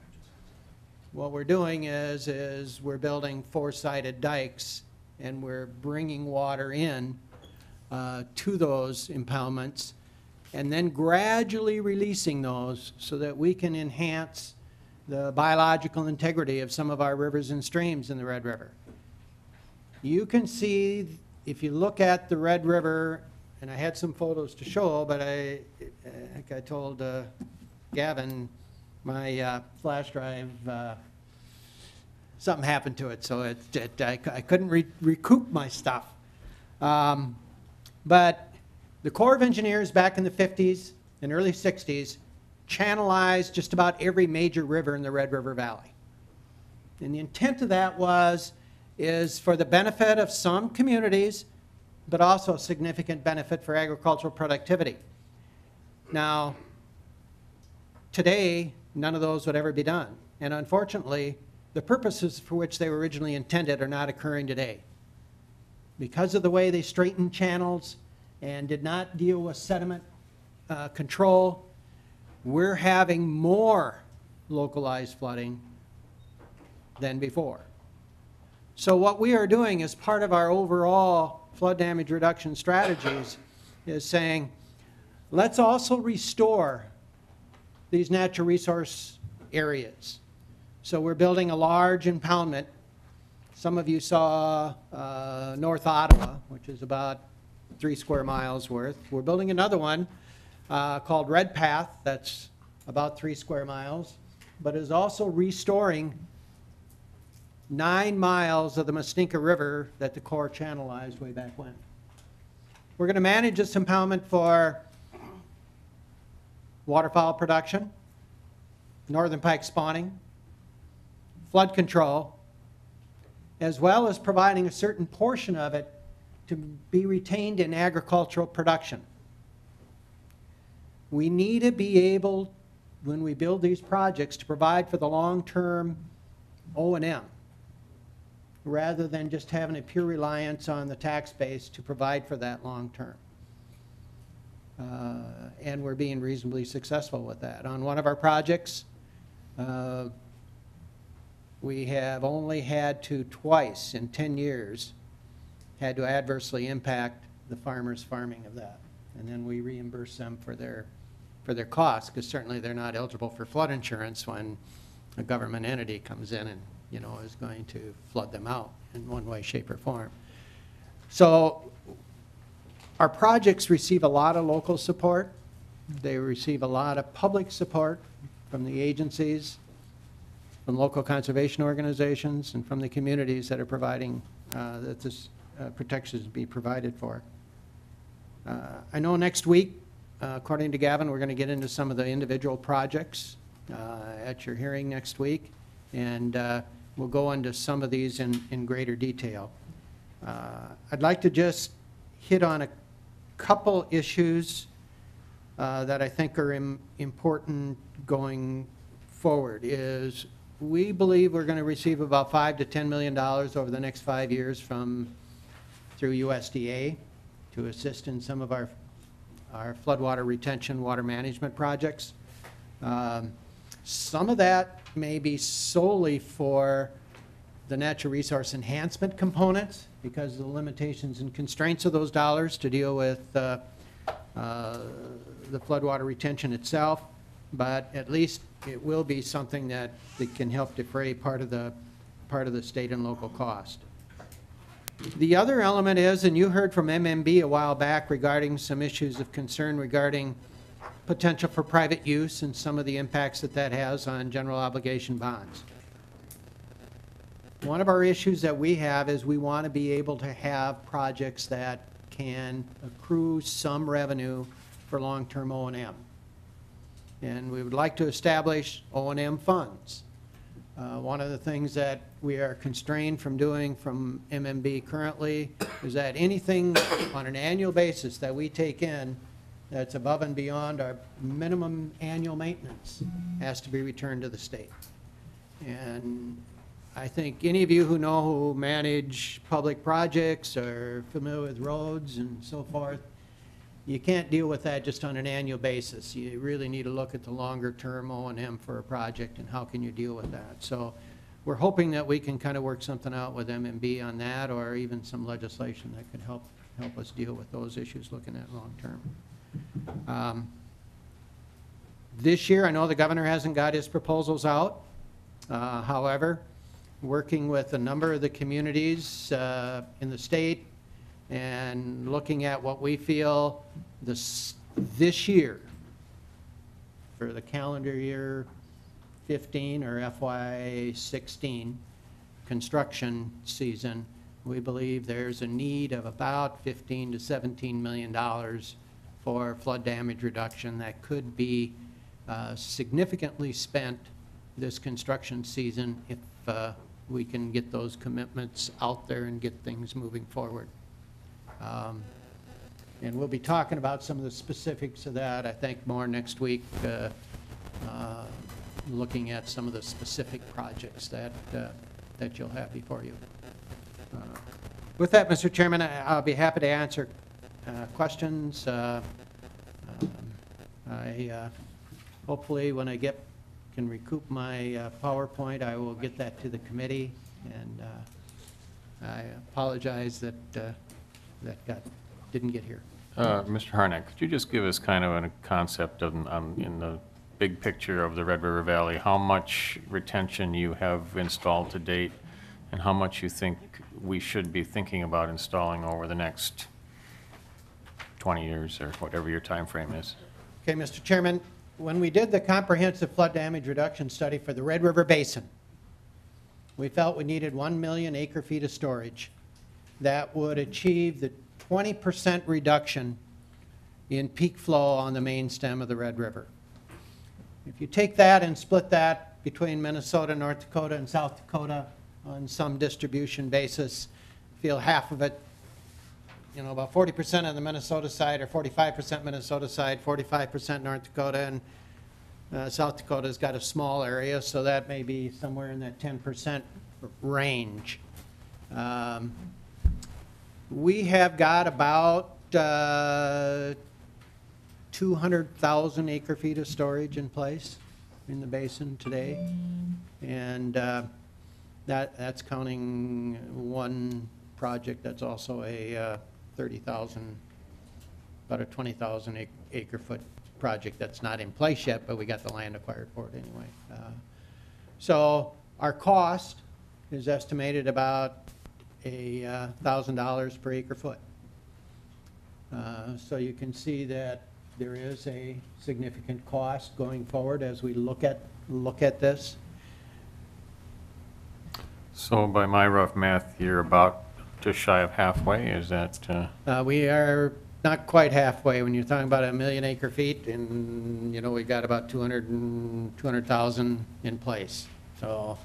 What we're doing is, is we're building four-sided dikes and we're bringing water in Uh, to those impoundments and then gradually releasing those so that we can enhance the biological integrity of some of our rivers and streams in the Red River. You can see, if you look at the Red River, and I had some photos to show, but I, I think I told uh, Gavin my uh, flash drive, uh, something happened to it, so it, it, I, I couldn't re recoup my stuff. Um, but the Corps of Engineers back in the fifties and early sixties channelized just about every major river in the Red River Valley. And the intent of that was, is for the benefit of some communities, but also a significant benefit for agricultural productivity. Now, today, none of those would ever be done. And unfortunately, the purposes for which they were originally intended are not occurring today. Because of the way they straightened channels and did not deal with sediment uh, control, we're having more localized flooding than before. So what we are doing as part of our overall flood damage reduction strategies is saying, let's also restore these natural resource areas. So we're building a large impoundment. Some of you saw uh, North Ottawa, which is about three square miles worth. We're building another one uh, called Red Path, that's about three square miles, but is also restoring nine miles of the Mustinka River that the Corps channelized way back when. We're going to manage this impoundment for waterfowl production, northern pike spawning, flood control, as well as providing a certain portion of it to be retained in agricultural production. We need to be able, when we build these projects, to provide for the long-term O and M, rather than just having a pure reliance on the tax base to provide for that long-term. Uh, and we're being reasonably successful with that. On one of our projects, uh, we have only had to twice in ten years had to adversely impact the farmers' farming of that. And then we reimburse them for their, for their costs, because certainly they're not eligible for flood insurance when a government entity comes in and, you know, is going to flood them out in one way, shape, or form. So our projects receive a lot of local support. They receive a lot of public support from the agencies, from local conservation organizations, and from the communities that are providing, uh, that this uh, protection is being provided for. Uh, I know next week, uh, according to Gavin, we're going to get into some of the individual projects uh, at your hearing next week, and uh, we'll go into some of these in, in greater detail. Uh, I'd like to just hit on a couple issues uh, that I think are im- important going forward. Is we believe we're going to receive about five to ten million dollars over the next five years from, through U S D A to assist in some of our, our floodwater retention water management projects. Um, some of that may be solely for the natural resource enhancement components because of the limitations and constraints of those dollars to deal with uh, uh, the floodwater retention itself, but at least it will be something that, that can help defray part of the part of the state and local cost. The other element is, and you heard from M M B a while back regarding some issues of concern regarding potential for private use and some of the impacts that that has on general obligation bonds. One of our issues that we have is we want to be able to have projects that can accrue some revenue for long-term O and M. And we would like to establish O and M funds. Uh, one of the things that we are constrained from doing from M M B currently is that anything on an annual basis that we take in that's above and beyond our minimum annual maintenance has to be returned to the state. And I think any of you who know who manage public projects or familiar with roads and so forth, you can't deal with that just on an annual basis. You really need to look at the longer term O and M for a project and how can you deal with that. So we're hoping that we can kind of work something out with M M B on that, or even some legislation that could help help us deal with those issues looking at long term. Um, this year, I know the governor hasn't got his proposals out. Uh, however, working with a number of the communities uh, in the state and looking at what we feel this, this year for the calendar year fifteen or F Y sixteen construction season, we believe there's a need of about fifteen to seventeen million dollars for flood damage reduction that could be uh, significantly spent this construction season if uh, we can get those commitments out there and get things moving forward. Um, and we'll be talking about some of the specifics of that, I think, more next week, uh, uh, looking at some of the specific projects that, uh, that you'll have before you. Uh, with that, Mister Chairman, I, I'll be happy to answer uh, questions. Uh, um, I uh, hopefully, when I get can recoup my uh, PowerPoint, I will get that to the committee. And uh, I apologize that uh, that got, didn't get here. Uh, Mister Harnack, could you just give us kind of a concept of um, in the big picture of the Red River Valley, how much retention you have installed to date, and how much you think we should be thinking about installing over the next twenty years or whatever your time frame is? Okay, Mister Chairman, when we did the comprehensive flood damage reduction study for the Red River Basin, we felt we needed one million acre feet of storage that would achieve the twenty percent reduction in peak flow on the main stem of the Red River. If you take that and split that between Minnesota, North Dakota, and South Dakota, on some distribution basis, feel half of it, you know, about forty percent on the Minnesota side, or forty-five percent Minnesota side, forty-five percent North Dakota, and uh, South Dakota's got a small area, so that may be somewhere in that ten percent range. Um, we have got about uh, two hundred thousand acre feet of storage in place in the basin today, and uh, That, that's counting one project that's also a uh, thirty thousand, about a twenty thousand ac acre foot project that's not in place yet, but we got the land acquired for it anyway. Uh, so our cost is estimated about a uh, one thousand dollars per acre foot. Uh, so you can see that there is a significant cost going forward as we look at, look at this. So by my rough math, you're about just shy of halfway, is that? Uh... Uh, we are not quite halfway. When you're talking about a million acre feet, and you know, we've got about two hundred thousand in place. So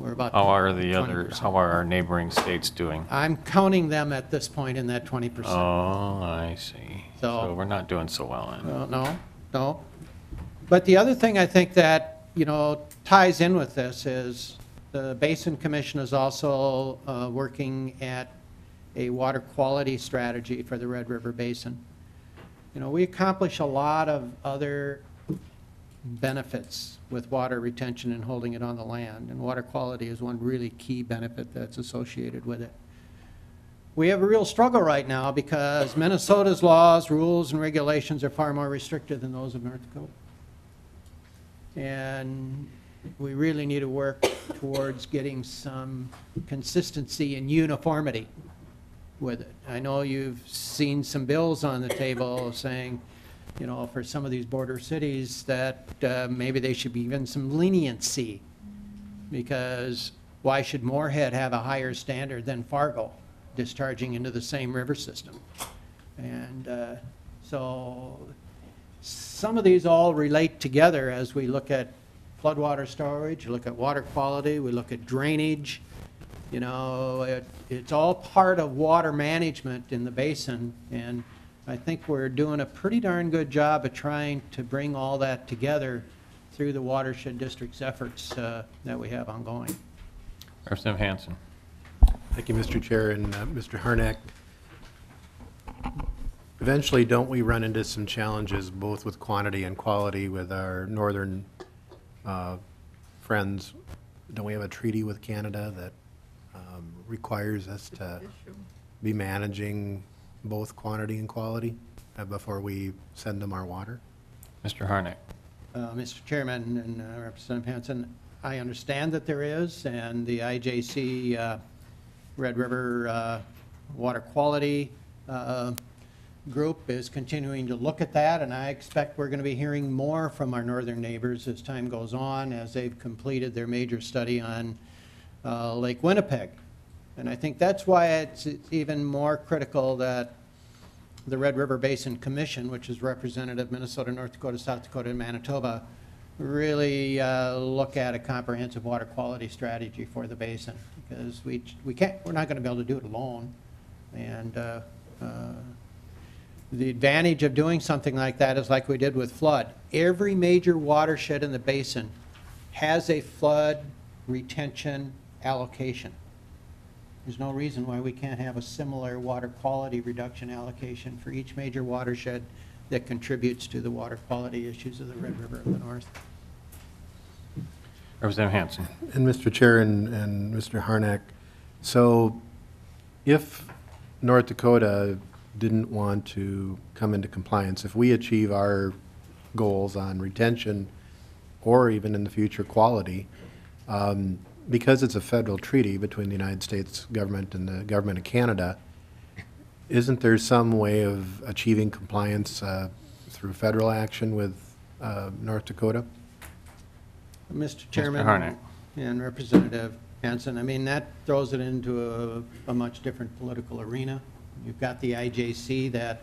we're about How are the others, how are our neighboring states doing? I'm counting them at this point in that twenty percent. Oh, I see. So, so we're not doing so well in uh, No, no. But the other thing I think that, you know, ties in with this is the Basin Commission is also uh, working at a water quality strategy for the Red River Basin. You know, we accomplish a lot of other benefits with water retention and holding it on the land, and water quality is one really key benefit that's associated with it. We have a real struggle right now because Minnesota's laws, rules, and regulations are far more restrictive than those of North Dakota. And we really need to work towards getting some consistency and uniformity with it. I know you've seen some bills on the table saying, you know, for some of these border cities that uh, maybe they should be given some leniency, because why should Moorhead have a higher standard than Fargo discharging into the same river system? And uh, so some of these all relate together as we look at floodwater storage, look at water quality, we look at drainage. You know, it, it's all part of water management in the basin, and I think we're doing a pretty darn good job of trying to bring all that together through the watershed district's efforts uh, that we have ongoing. Representative Hanson. Thank you, Mister Chair, and uh, Mister Harnack. Eventually, don't we run into some challenges both with quantity and quality with our northern Uh, friends? Don't we have a treaty with Canada that um, requires us to be managing both quantity and quality? before we send them our water? Mister Harnick. Uh, Mister Chairman and uh, Representative Hanson, I understand that there is, and the I J C uh, Red River uh, Water Quality uh, group is continuing to look at that, and I expect we're going to be hearing more from our northern neighbors as time goes on, as they've completed their major study on uh, Lake Winnipeg. And I think that's why it's, it's even more critical that the Red River Basin Commission, which is representative Minnesota, North Dakota, South Dakota, and Manitoba, really uh, look at a comprehensive water quality strategy for the basin, because we we can't we're not going to be able to do it alone. And uh, uh, the advantage of doing something like that is, like we did with flood, every major watershed in the basin has a flood retention allocation. There's no reason why we can't have a similar water quality reduction allocation for each major watershed that contributes to the water quality issues of the Red River of the North. Representative Hanson. And Mister Chair and, and Mister Harnack, so if North Dakota didn't want to come into compliance, if we achieve our goals on retention or even in the future quality, um, because it's a federal treaty between the United States government and the government of Canada, isn't there some way of achieving compliance uh, through federal action with uh, North Dakota? Mister Chairman Mister and Representative Hanson, I mean, that throws it into a, a much different political arena. You've got the I J C that,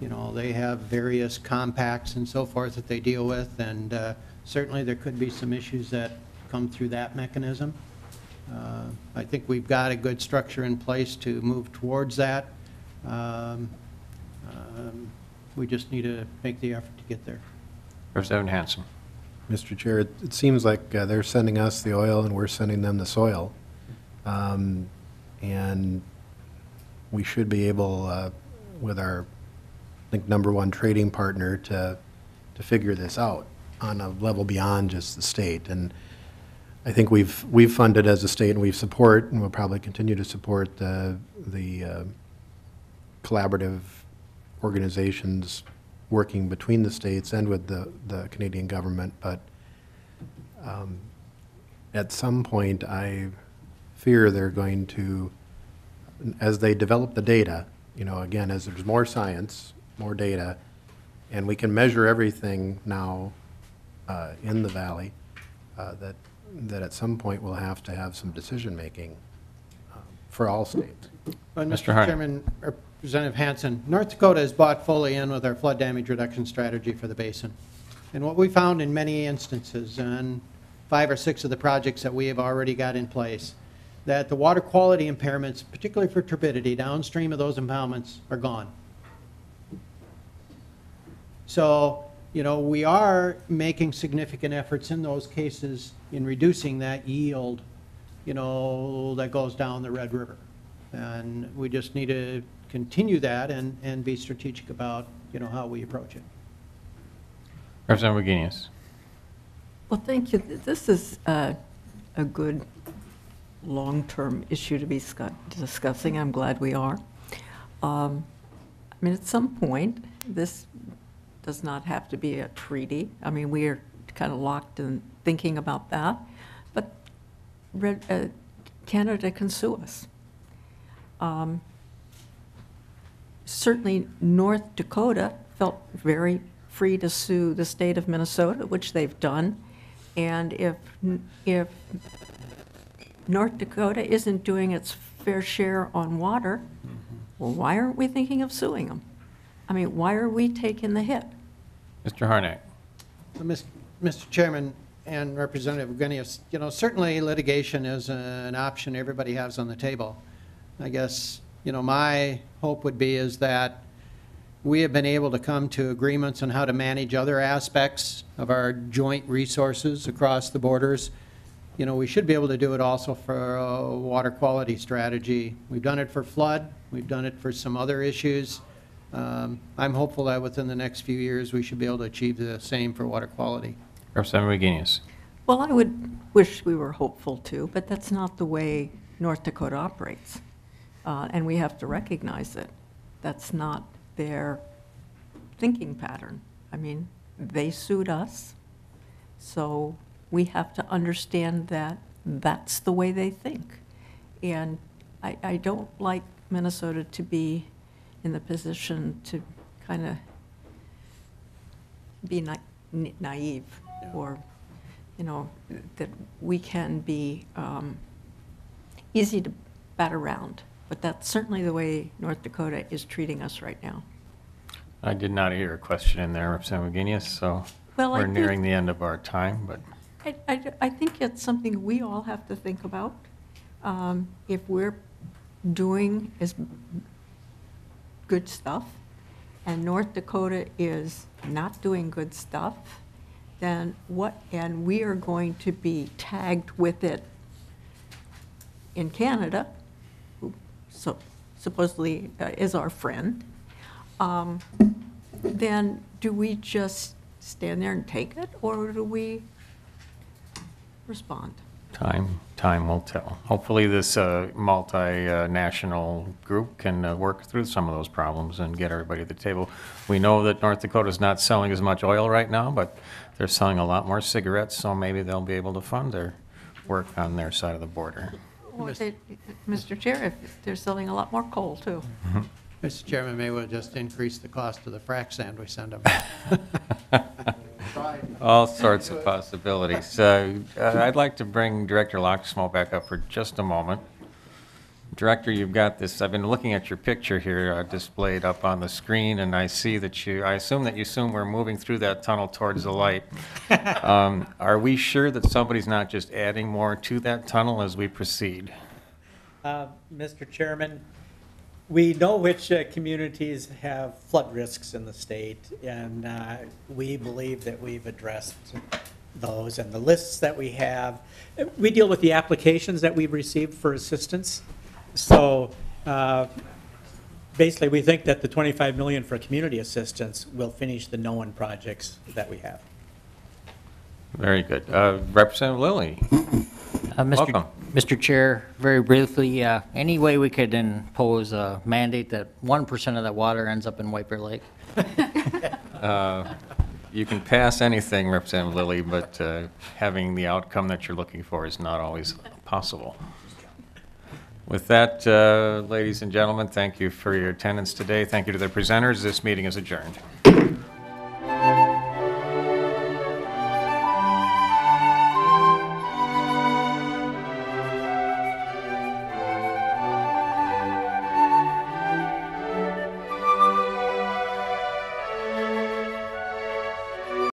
you know, they have various compacts and so forth that they deal with, and uh, certainly there could be some issues that come through that mechanism. Uh, I think we've got a good structure in place to move towards that. Um, um, we just need to make the effort to get there. Representative Hanson. Mister Chair, it, it seems like uh, they're sending us the oil and we're sending them the soil. Um, and we should be able, uh, with our, I think, number one trading partner to, to figure this out on a level beyond just the state. And I think we've we've funded as a state, and we've support, and we'll probably continue to support the the uh, collaborative organizations working between the states and with the the Canadian government. But um, at some point, I fear they're going to, as they develop the data, you know, again, as there's more science, more data, and we can measure everything now uh, in the valley, uh, that. that at some point we'll have to have some decision making um, for all states. Well, Mister Mister Chairman, Representative Hanson, North Dakota is bought fully in with our flood damage reduction strategy for the basin. And what we found in many instances on five or six of the projects that we have already got in place, that the water quality impairments, particularly for turbidity, downstream of those impoundments are gone. So, you know, we are making significant efforts in those cases in reducing that yield, you know, that goes down the Red River. And we just need to continue that and, and be strategic about, you know, how we approach it. Representative Guineas. Well, thank you. This is uh, a good long-term issue to be discussing. I'm glad we are. Um, I mean, at some point, this does not have to be a treaty. I mean, we are kind of locked in thinking about that, but Red, uh, Canada can sue us. Um, certainly North Dakota felt very free to sue the state of Minnesota, which they've done, and if, if North Dakota isn't doing its fair share on water, mm-hmm. well, why aren't we thinking of suing them? I mean, why are we taking the hit? Mister Harnack. Mister Chairman and Representative Guineas, you know, certainly litigation is an option everybody has on the table. I guess, you know, my hope would be is that we have been able to come to agreements on how to manage other aspects of our joint resources across the borders. You know, we should be able to do it also for a water quality strategy. We've done it for flood. We've done it for some other issues. Um, I'm hopeful that within the next few years we should be able to achieve the same for water quality. Representative Guineas. Well, I would wish we were hopeful too, but that's not the way North Dakota operates, uh, and we have to recognize it. That's not their thinking pattern. I mean, they sued us, so we have to understand that that's the way they think. And I, I don't like Minnesota to be in the position to kind of be na naive or, you know, that we can be um, easy to bat around. But that's certainly the way North Dakota is treating us right now. I did not hear a question in there, Representative McGuinness, so well, we're nearing the end of our time. But I, I, I think it's something we all have to think about. Um, if we're doing is good stuff and North Dakota is not doing good stuff, then what, and we are going to be tagged with it in Canada, who so supposedly uh, is our friend, um, then do we just stand there and take it, or do we respond? Time, time will tell. Hopefully this uh, multinational uh, group can uh, work through some of those problems and get everybody at the table. We know that North Dakota is not selling as much oil right now, but they're selling a lot more cigarettes, so maybe they'll be able to fund their work on their side of the border. Well, they, Mister Chair, they're selling a lot more coal, too. Mm-hmm. Mister Chairman, maybe we'll just increase the cost of the frac sand we send them. All sorts of possibilities. So uh, I'd like to bring Director Lockeshmoe back up for just a moment. Director, you've got this. I've been looking at your picture here uh, displayed up on the screen, and I see that you, I assume that you assume we're moving through that tunnel towards the light. Um, are we sure that somebody's not just adding more to that tunnel as we proceed? Uh, Mister Chairman, we know which uh, communities have flood risks in the state, and uh, we believe that we've addressed those. And the lists that we have, we deal with the applications that we've received for assistance. So uh, basically, we think that the twenty-five million dollars for community assistance will finish the known projects that we have. Very good. Uh, Representative Lilly. Uh, Mister Mister Chair, very briefly, uh, any way we could impose a mandate that one percent of that water ends up in White Bear Lake? uh, you can pass anything, Representative Lilly, but uh, having the outcome that you're looking for is not always possible. With that, uh, ladies and gentlemen, thank you for your attendance today. Thank you to the presenters. This meeting is adjourned.